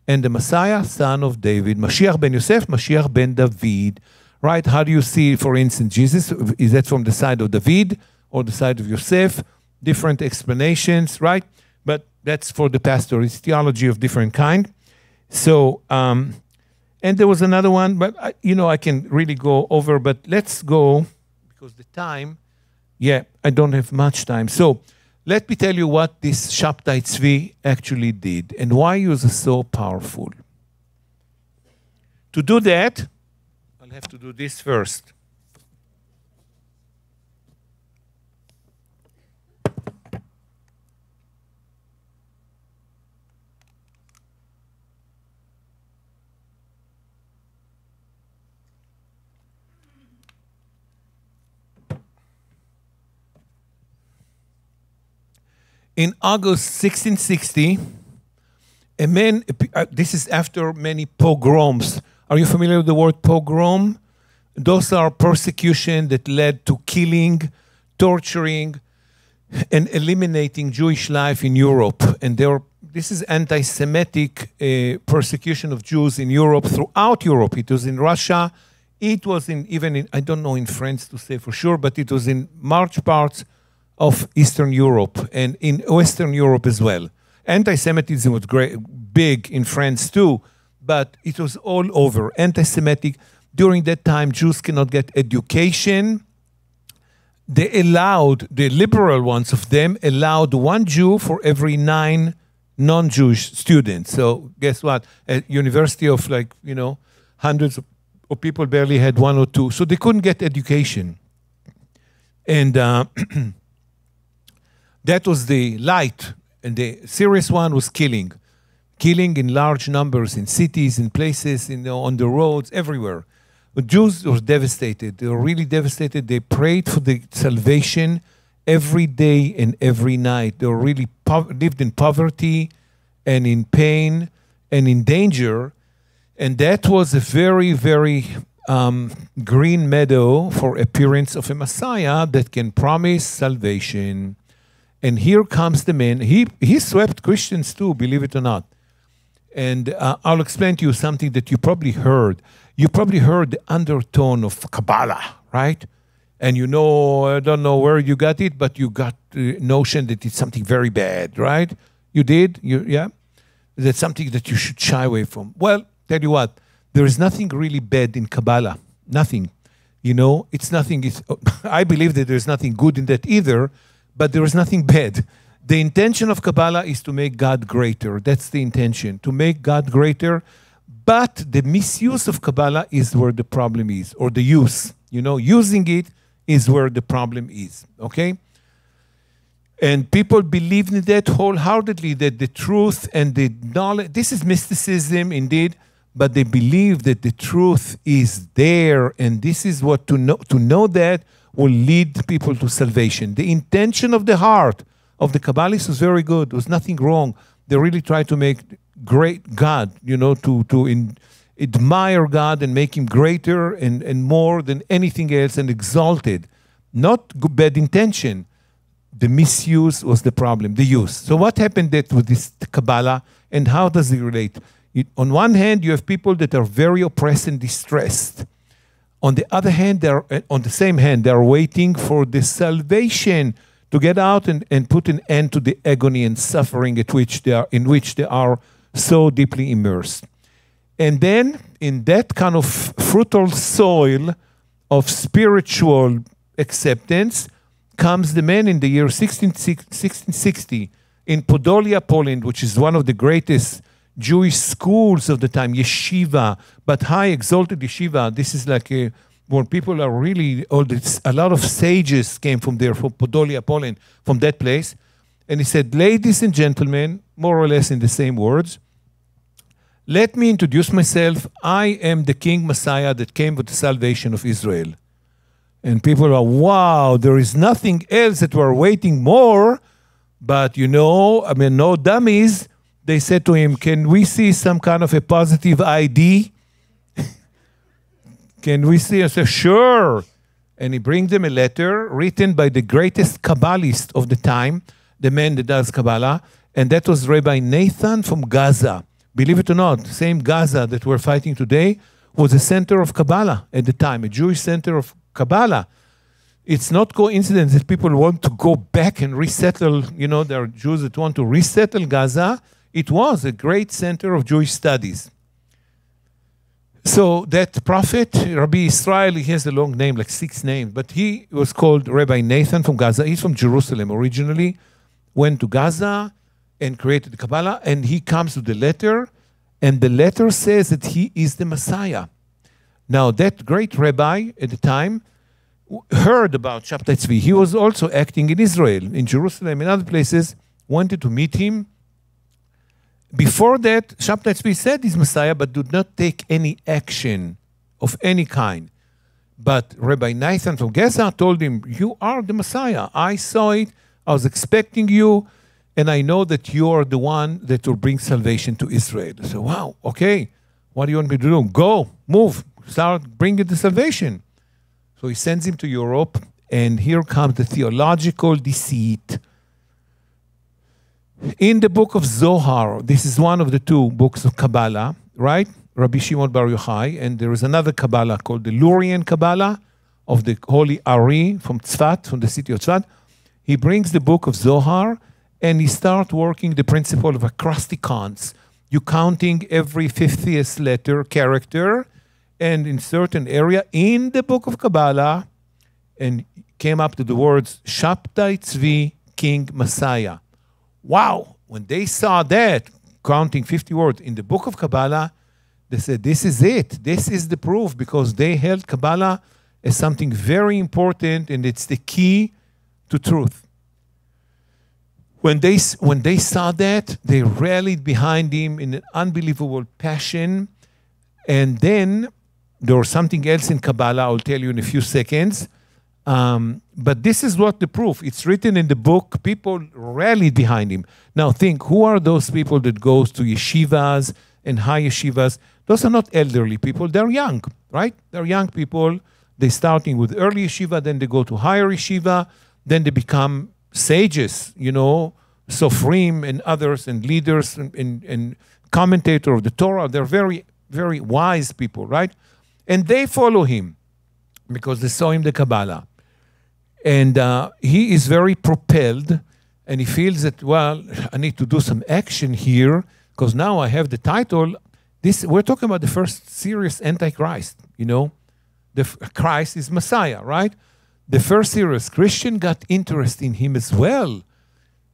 and the Messiah, son of David. Mashiach ben Yosef, Mashiach ben David. Right? How do you see, for instance, Jesus? Is that from the side of David or the side of Yosef? Different explanations, right? But that's for the pastor. It's theology of different kind. So, um, and there was another one, but, I, you know, I can really go over, but let's go, because the time, yeah, I don't have much time. So let me tell you what this Shabtai Tzvi actually did and why he was so powerful. To do that, I'll have to do this first. In August sixteen sixty, a man, uh, this is after many pogroms. Are you familiar with the word pogrom? Those are persecution that led to killing, torturing, and eliminating Jewish life in Europe. And there, this is anti-Semitic uh, persecution of Jews in Europe, throughout Europe. It was in Russia. It was in, even in, I don't know in France to say for sure, but it was in large parts of Eastern Europe and in Western Europe as well. Anti-Semitism was great, big in France too, but it was all over. Anti-Semitic, during that time, Jews cannot get education. They allowed, the liberal ones of them, allowed one Jew for every nine non-Jewish students. So guess what? A university of like, you know, hundreds of people barely had one or two. So they couldn't get education. And uh, that was the light, and the serious one was killing. Killing in large numbers, in cities, in places, in, on the roads, everywhere. The Jews were devastated. They were really devastated. They prayed for the salvation every day and every night. They were really lived in poverty and in pain and in danger. And that was a very, very um, green meadow for appearance of a Messiah that can promise salvation. And here comes the man. He, he swept Christians too, believe it or not. And uh, I'll explain to you something that you probably heard. You probably heard the undertone of Kabbalah, right? And you know, I don't know where you got it, but you got the notion that it's something very bad, right? You did? You, yeah? That's something that you should shy away from. Well, tell you what, there is nothing really bad in Kabbalah. Nothing. You know, it's nothing. It's, I believe that there's nothing good in that either. But there is nothing bad. The intention of Kabbalah is to make God greater. That's the intention, to make God greater. But the misuse of Kabbalah is where the problem is, or the use. You know, using it is where the problem is, okay? And people believed in that wholeheartedly, that the truth and the knowledge, this is mysticism indeed, but they believe that the truth is there, and this is what to know, to know that, will lead people to salvation. The intention of the heart of the Kabbalists was very good. There was nothing wrong. They really tried to make great God, you know, to, to in, admire God and make him greater and, and more than anything else and exalted. Not good, bad intention. The misuse was the problem, the use. So what happened that with this Kabbalah and how does it relate? It, on one hand, you have people that are very oppressed and distressed. On the other hand, they're, on the same hand, they're waiting for the salvation to get out and, and put an end to the agony and suffering at which they are, in which they are so deeply immersed. And then in that kind of fruitful soil of spiritual acceptance comes the man in the year sixteen sixty in Podolia, Poland, which is one of the greatest Jewish schools of the time, yeshiva, but high exalted yeshiva. This is like a, where people are really, all this, a lot of sages came from there, from Podolia, Poland, from that place. And he said, ladies and gentlemen, more or less in the same words, let me introduce myself. I am the King Messiah that came with the salvation of Israel. And people are, wow, there is nothing else that we're waiting more. But you know, I mean, no dummies. They said to him, can we see some kind of a positive I D? Can we see? I said, sure. And he brings them a letter written by the greatest Kabbalist of the time, the man that does Kabbalah. And that was Rabbi Nathan from Gaza. Believe it or not, same Gaza that we're fighting today was a center of Kabbalah at the time, a Jewish center of Kabbalah. It's not coincidence that people want to go back and resettle, you know, there are Jews that want to resettle Gaza. It was a great center of Jewish studies. So that prophet, Rabbi Israel, he has a long name, like six names, but he was called Rabbi Nathan from Gaza. He's from Jerusalem originally, went to Gaza and created Kabbalah, and he comes with the letter, and the letter says that he is the Messiah. Now, that great rabbi at the time heard about Shabtai Tzvi. He was also acting in Israel, in Jerusalem, in other places, wanted to meet him. Before that, Shabtai Tzvi said he's Messiah, but did not take any action of any kind. But Rabbi Nathan from Gaza told him, you are the Messiah. I saw it. I was expecting you. And I know that you are the one that will bring salvation to Israel. So, wow, okay. What do you want me to do? Go, move, start bringing the salvation. So he sends him to Europe, and here comes the theological deceit. In the book of Zohar, this is one of the two books of Kabbalah, right? Rabbi Shimon Bar Yochai, and there is another Kabbalah called the Lurian Kabbalah of the Holy Ari from Tzfat, from the city of Tzfat. He brings the book of Zohar, and he starts working the principle of acrosticons. You're counting every fiftieth letter character, and in certain area in the book of Kabbalah, and came up to the words, Shabtai Tzvi, King Messiah. Wow! When they saw that, counting fifty words in the book of Kabbalah, they said, this is it. This is the proof, because they held Kabbalah as something very important, and it's the key to truth. When they, when they saw that, they rallied behind him in an unbelievable passion, and then there was something else in Kabbalah, I'll tell you in a few seconds. Um, but this is what the proof. It's written in the book. People rallied behind him. Now think, who are those people that goes to yeshivas and high yeshivas? Those are not elderly people. They're young, right? They're young people. They're starting with early yeshiva, then they go to higher yeshiva, then they become sages, you know, Sofrim and others and leaders and, and, and commentator of the Torah. They're very, very wise people, right? And they follow him because they saw him the Kabbalah. And uh, he is very propelled, and he feels that, well, I need to do some action here because now I have the title. This, we're talking about the first serious Antichrist, you know. The Christ is Messiah, right? The first serious Christian got interest in him as well.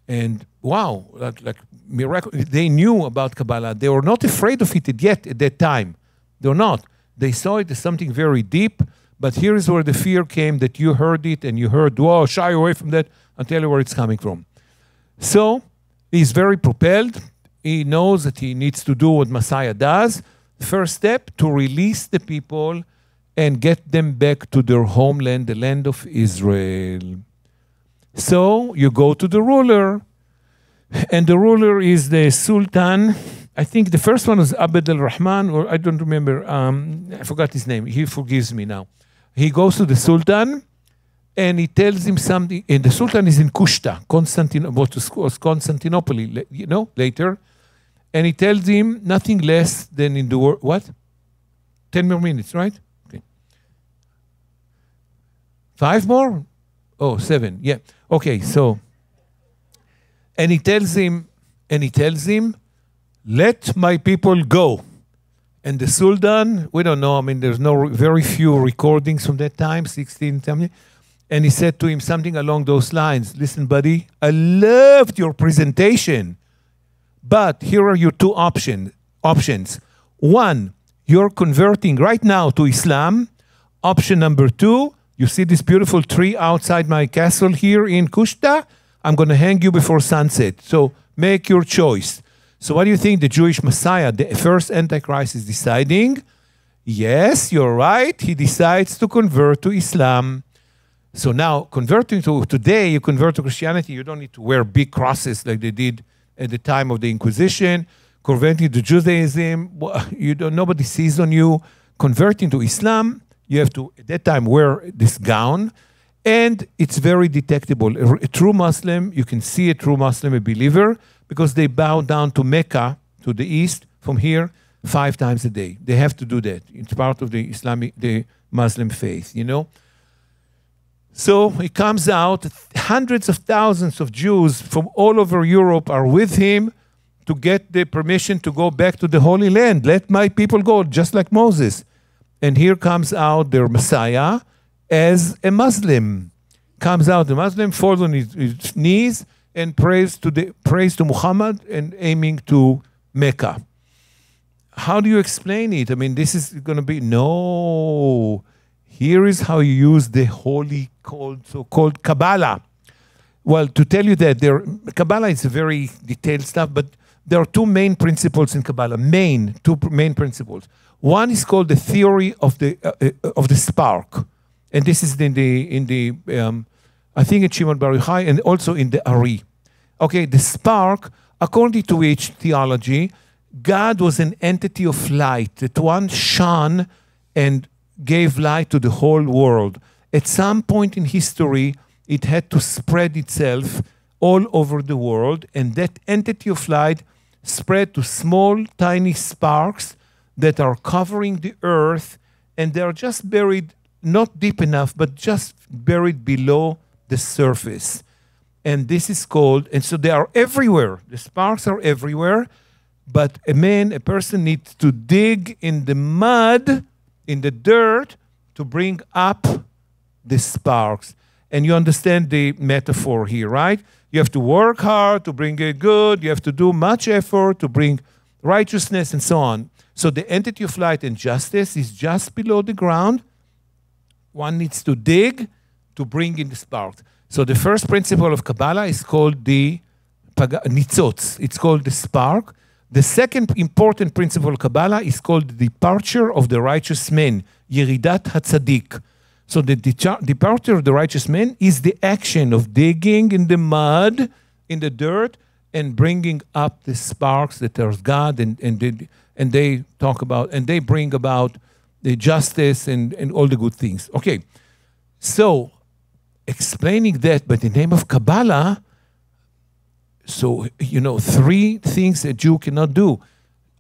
And wow, like, like miracle. They knew about Kabbalah. They were not afraid of it yet at that time. They're not. They saw it as something very deep, but here is where the fear came that you heard it and you heard, whoa, shy away from that. I'll tell you where it's coming from. So he's very propelled. He knows that he needs to do what Messiah does. First step, to release the people and get them back to their homeland, the land of Israel. So you go to the ruler, and the ruler is the Sultan. I think the first one was Abd al-Rahman, or I don't remember. Um, I forgot his name. He forgives me now. He goes to the Sultan, and he tells him something. And the Sultan is in Kushta, Constantinople, you know, later. And he tells him nothing less than in the world. What? Ten more minutes, right? Okay. Five more? Oh, seven. Yeah. Okay, so. And he tells him, and he tells him, let my people go. And the Sultan, we don't know, I mean, there's no very few recordings from that time, sixteen seventy. And he said to him something along those lines. Listen, buddy, I loved your presentation, but here are your two option, options. One, you're converting right now to Islam. Option number two, you see this beautiful tree outside my castle here in Kushta? I'm going to hang you before sunset. So make your choice. So what do you think the Jewish Messiah, the first Antichrist, is deciding? Yes, you're right. He decides to convert to Islam. So now, converting to today, you convert to Christianity, you don't need to wear big crosses like they did at the time of the Inquisition. Converting to Judaism, you don't, nobody sees on you. Converting to Islam, you have to, at that time, wear this gown. And it's very detectable. A, a true Muslim, you can see a true Muslim, a believer, because they bow down to Mecca, to the east, from here, five times a day. They have to do that. It's part of the Islamic, the Muslim faith, you know? So he comes out, hundreds of thousands of Jews from all over Europe are with him to get the permission to go back to the Holy Land. Let my people go, just like Moses. And here comes out their Messiah as a Muslim. Comes out a Muslim, falls on his, his knees and prays to, the, prays to Muhammad and aiming to Mecca. How do you explain it? I mean, this is going to be, no... Here is how you use the holy, called, so-called Kabbalah. Well, to tell you that, there, Kabbalah is very detailed stuff, but there are two main principles in Kabbalah, main, two main principles. One is called the theory of the, uh, of the spark. And this is in the, in the um, I think in Shimon Bar Yochai and also in the Ari. Okay, the spark, according to which theology, God was an entity of light, that one shone and gave light to the whole world. At some point in history, it had to spread itself all over the world, and that entity of light spread to small, tiny sparks that are covering the earth, and they are just buried, not deep enough, but just buried below the surface. And this is called, and so they are everywhere. The sparks are everywhere, but a man, a person needs to dig in the mud, in the dirt, to bring up the sparks. And you understand the metaphor here, right? You have to work hard to bring it good. You have to do much effort to bring righteousness and so on. So the entity of light and justice is just below the ground. One needs to dig to bring in the sparks. So the first principle of Kabbalah is called the nitzotz. It's called the spark. The second important principle of Kabbalah is called the departure of the righteous man, Yeridat HaTzadik. So the departure of the righteous man is the action of digging in the mud, in the dirt, and bringing up the sparks that are God, and, and, they, and they talk about, and they bring about the justice and, and all the good things. Okay, so explaining that by the name of Kabbalah, so, you know, three things a Jew cannot do.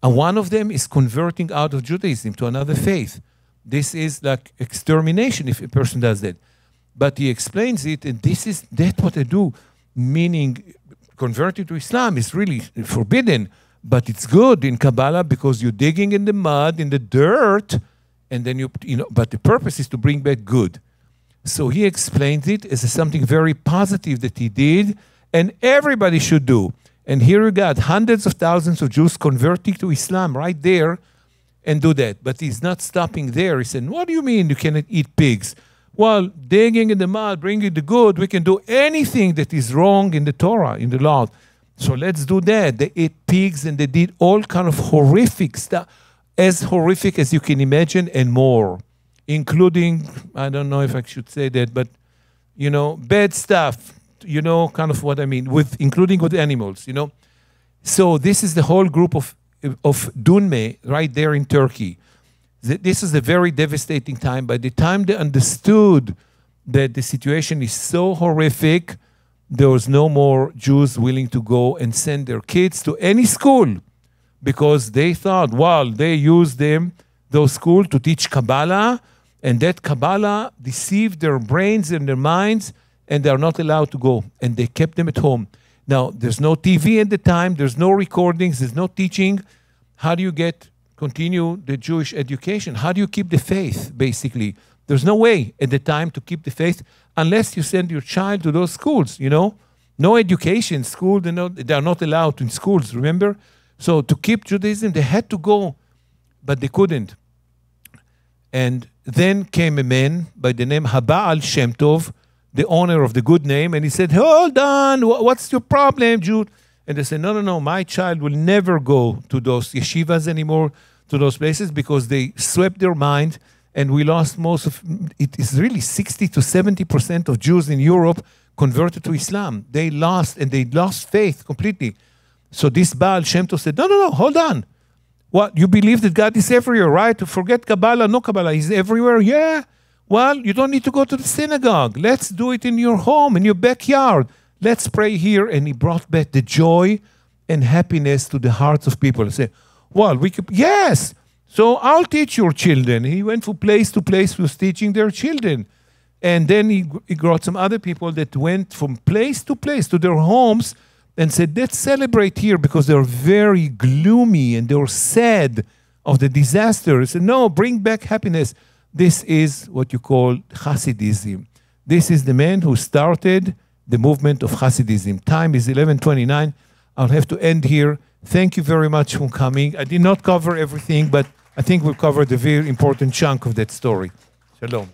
And one of them is converting out of Judaism to another faith. This is like extermination if a person does that. But he explains it, and this is that's what I do. Meaning, converting to Islam is really forbidden, but it's good in Kabbalah because you're digging in the mud, in the dirt, and then you, you know, but the purpose is to bring back good. So he explains it as something very positive that he did, and everybody should do. And here you got hundreds of thousands of Jews converting to Islam right there and do that. But he's not stopping there. He said, what do you mean you cannot eat pigs? Well, digging in the mud, bringing the good, we can do anything that is wrong in the Torah, in the law. So let's do that. They ate pigs and they did all kind of horrific stuff, as horrific as you can imagine and more, including, I don't know if I should say that, but, you know, bad stuff. You know, kind of what I mean, with including with animals, you know. So this is the whole group of, of Dunme right there in Turkey. This is a very devastating time. By the time they understood that the situation is so horrific, there was no more Jews willing to go and send their kids to any school because they thought, well, they used them, those schools to teach Kabbalah, and that Kabbalah deceived their brains and their minds, and they are not allowed to go. And they kept them at home. Now, there's no T V at the time. There's no recordings. There's no teaching. How do you get, continue the Jewish education? How do you keep the faith, basically? There's no way at the time to keep the faith unless you send your child to those schools, you know? No education, school, they're not, they're not allowed in schools, remember? So to keep Judaism, they had to go, but they couldn't. And then came a man by the name Baal Shem Tov, the owner of the good name, and he said, hold on, what's your problem, Jude? And they said, no, no, no, my child will never go to those yeshivas anymore, to those places, because they swept their mind, and we lost most of, it is really sixty to seventy percent of Jews in Europe converted to Islam. They lost, and they lost faith completely. So this Baal Shem Tov said, no, no, no, hold on. What, you believe that God is everywhere, right? Forget Kabbalah, no Kabbalah, he's everywhere, yeah. Well, you don't need to go to the synagogue. Let's do it in your home, in your backyard. Let's pray here. And he brought back the joy and happiness to the hearts of people. He said, well, we could, yes, so I'll teach your children. He went from place to place, he was teaching their children. And then he, he brought some other people that went from place to place to their homes and said, let's celebrate here, because they're very gloomy and they're sad of the disaster. He said, no, bring back happiness. This is what you call Hasidism. This is the man who started the movement of Hasidism. Time is eleven twenty-nine. I'll have to end here. Thank you very much for coming. I did not cover everything, but I think we'll cover the very important chunk of that story. Shalom.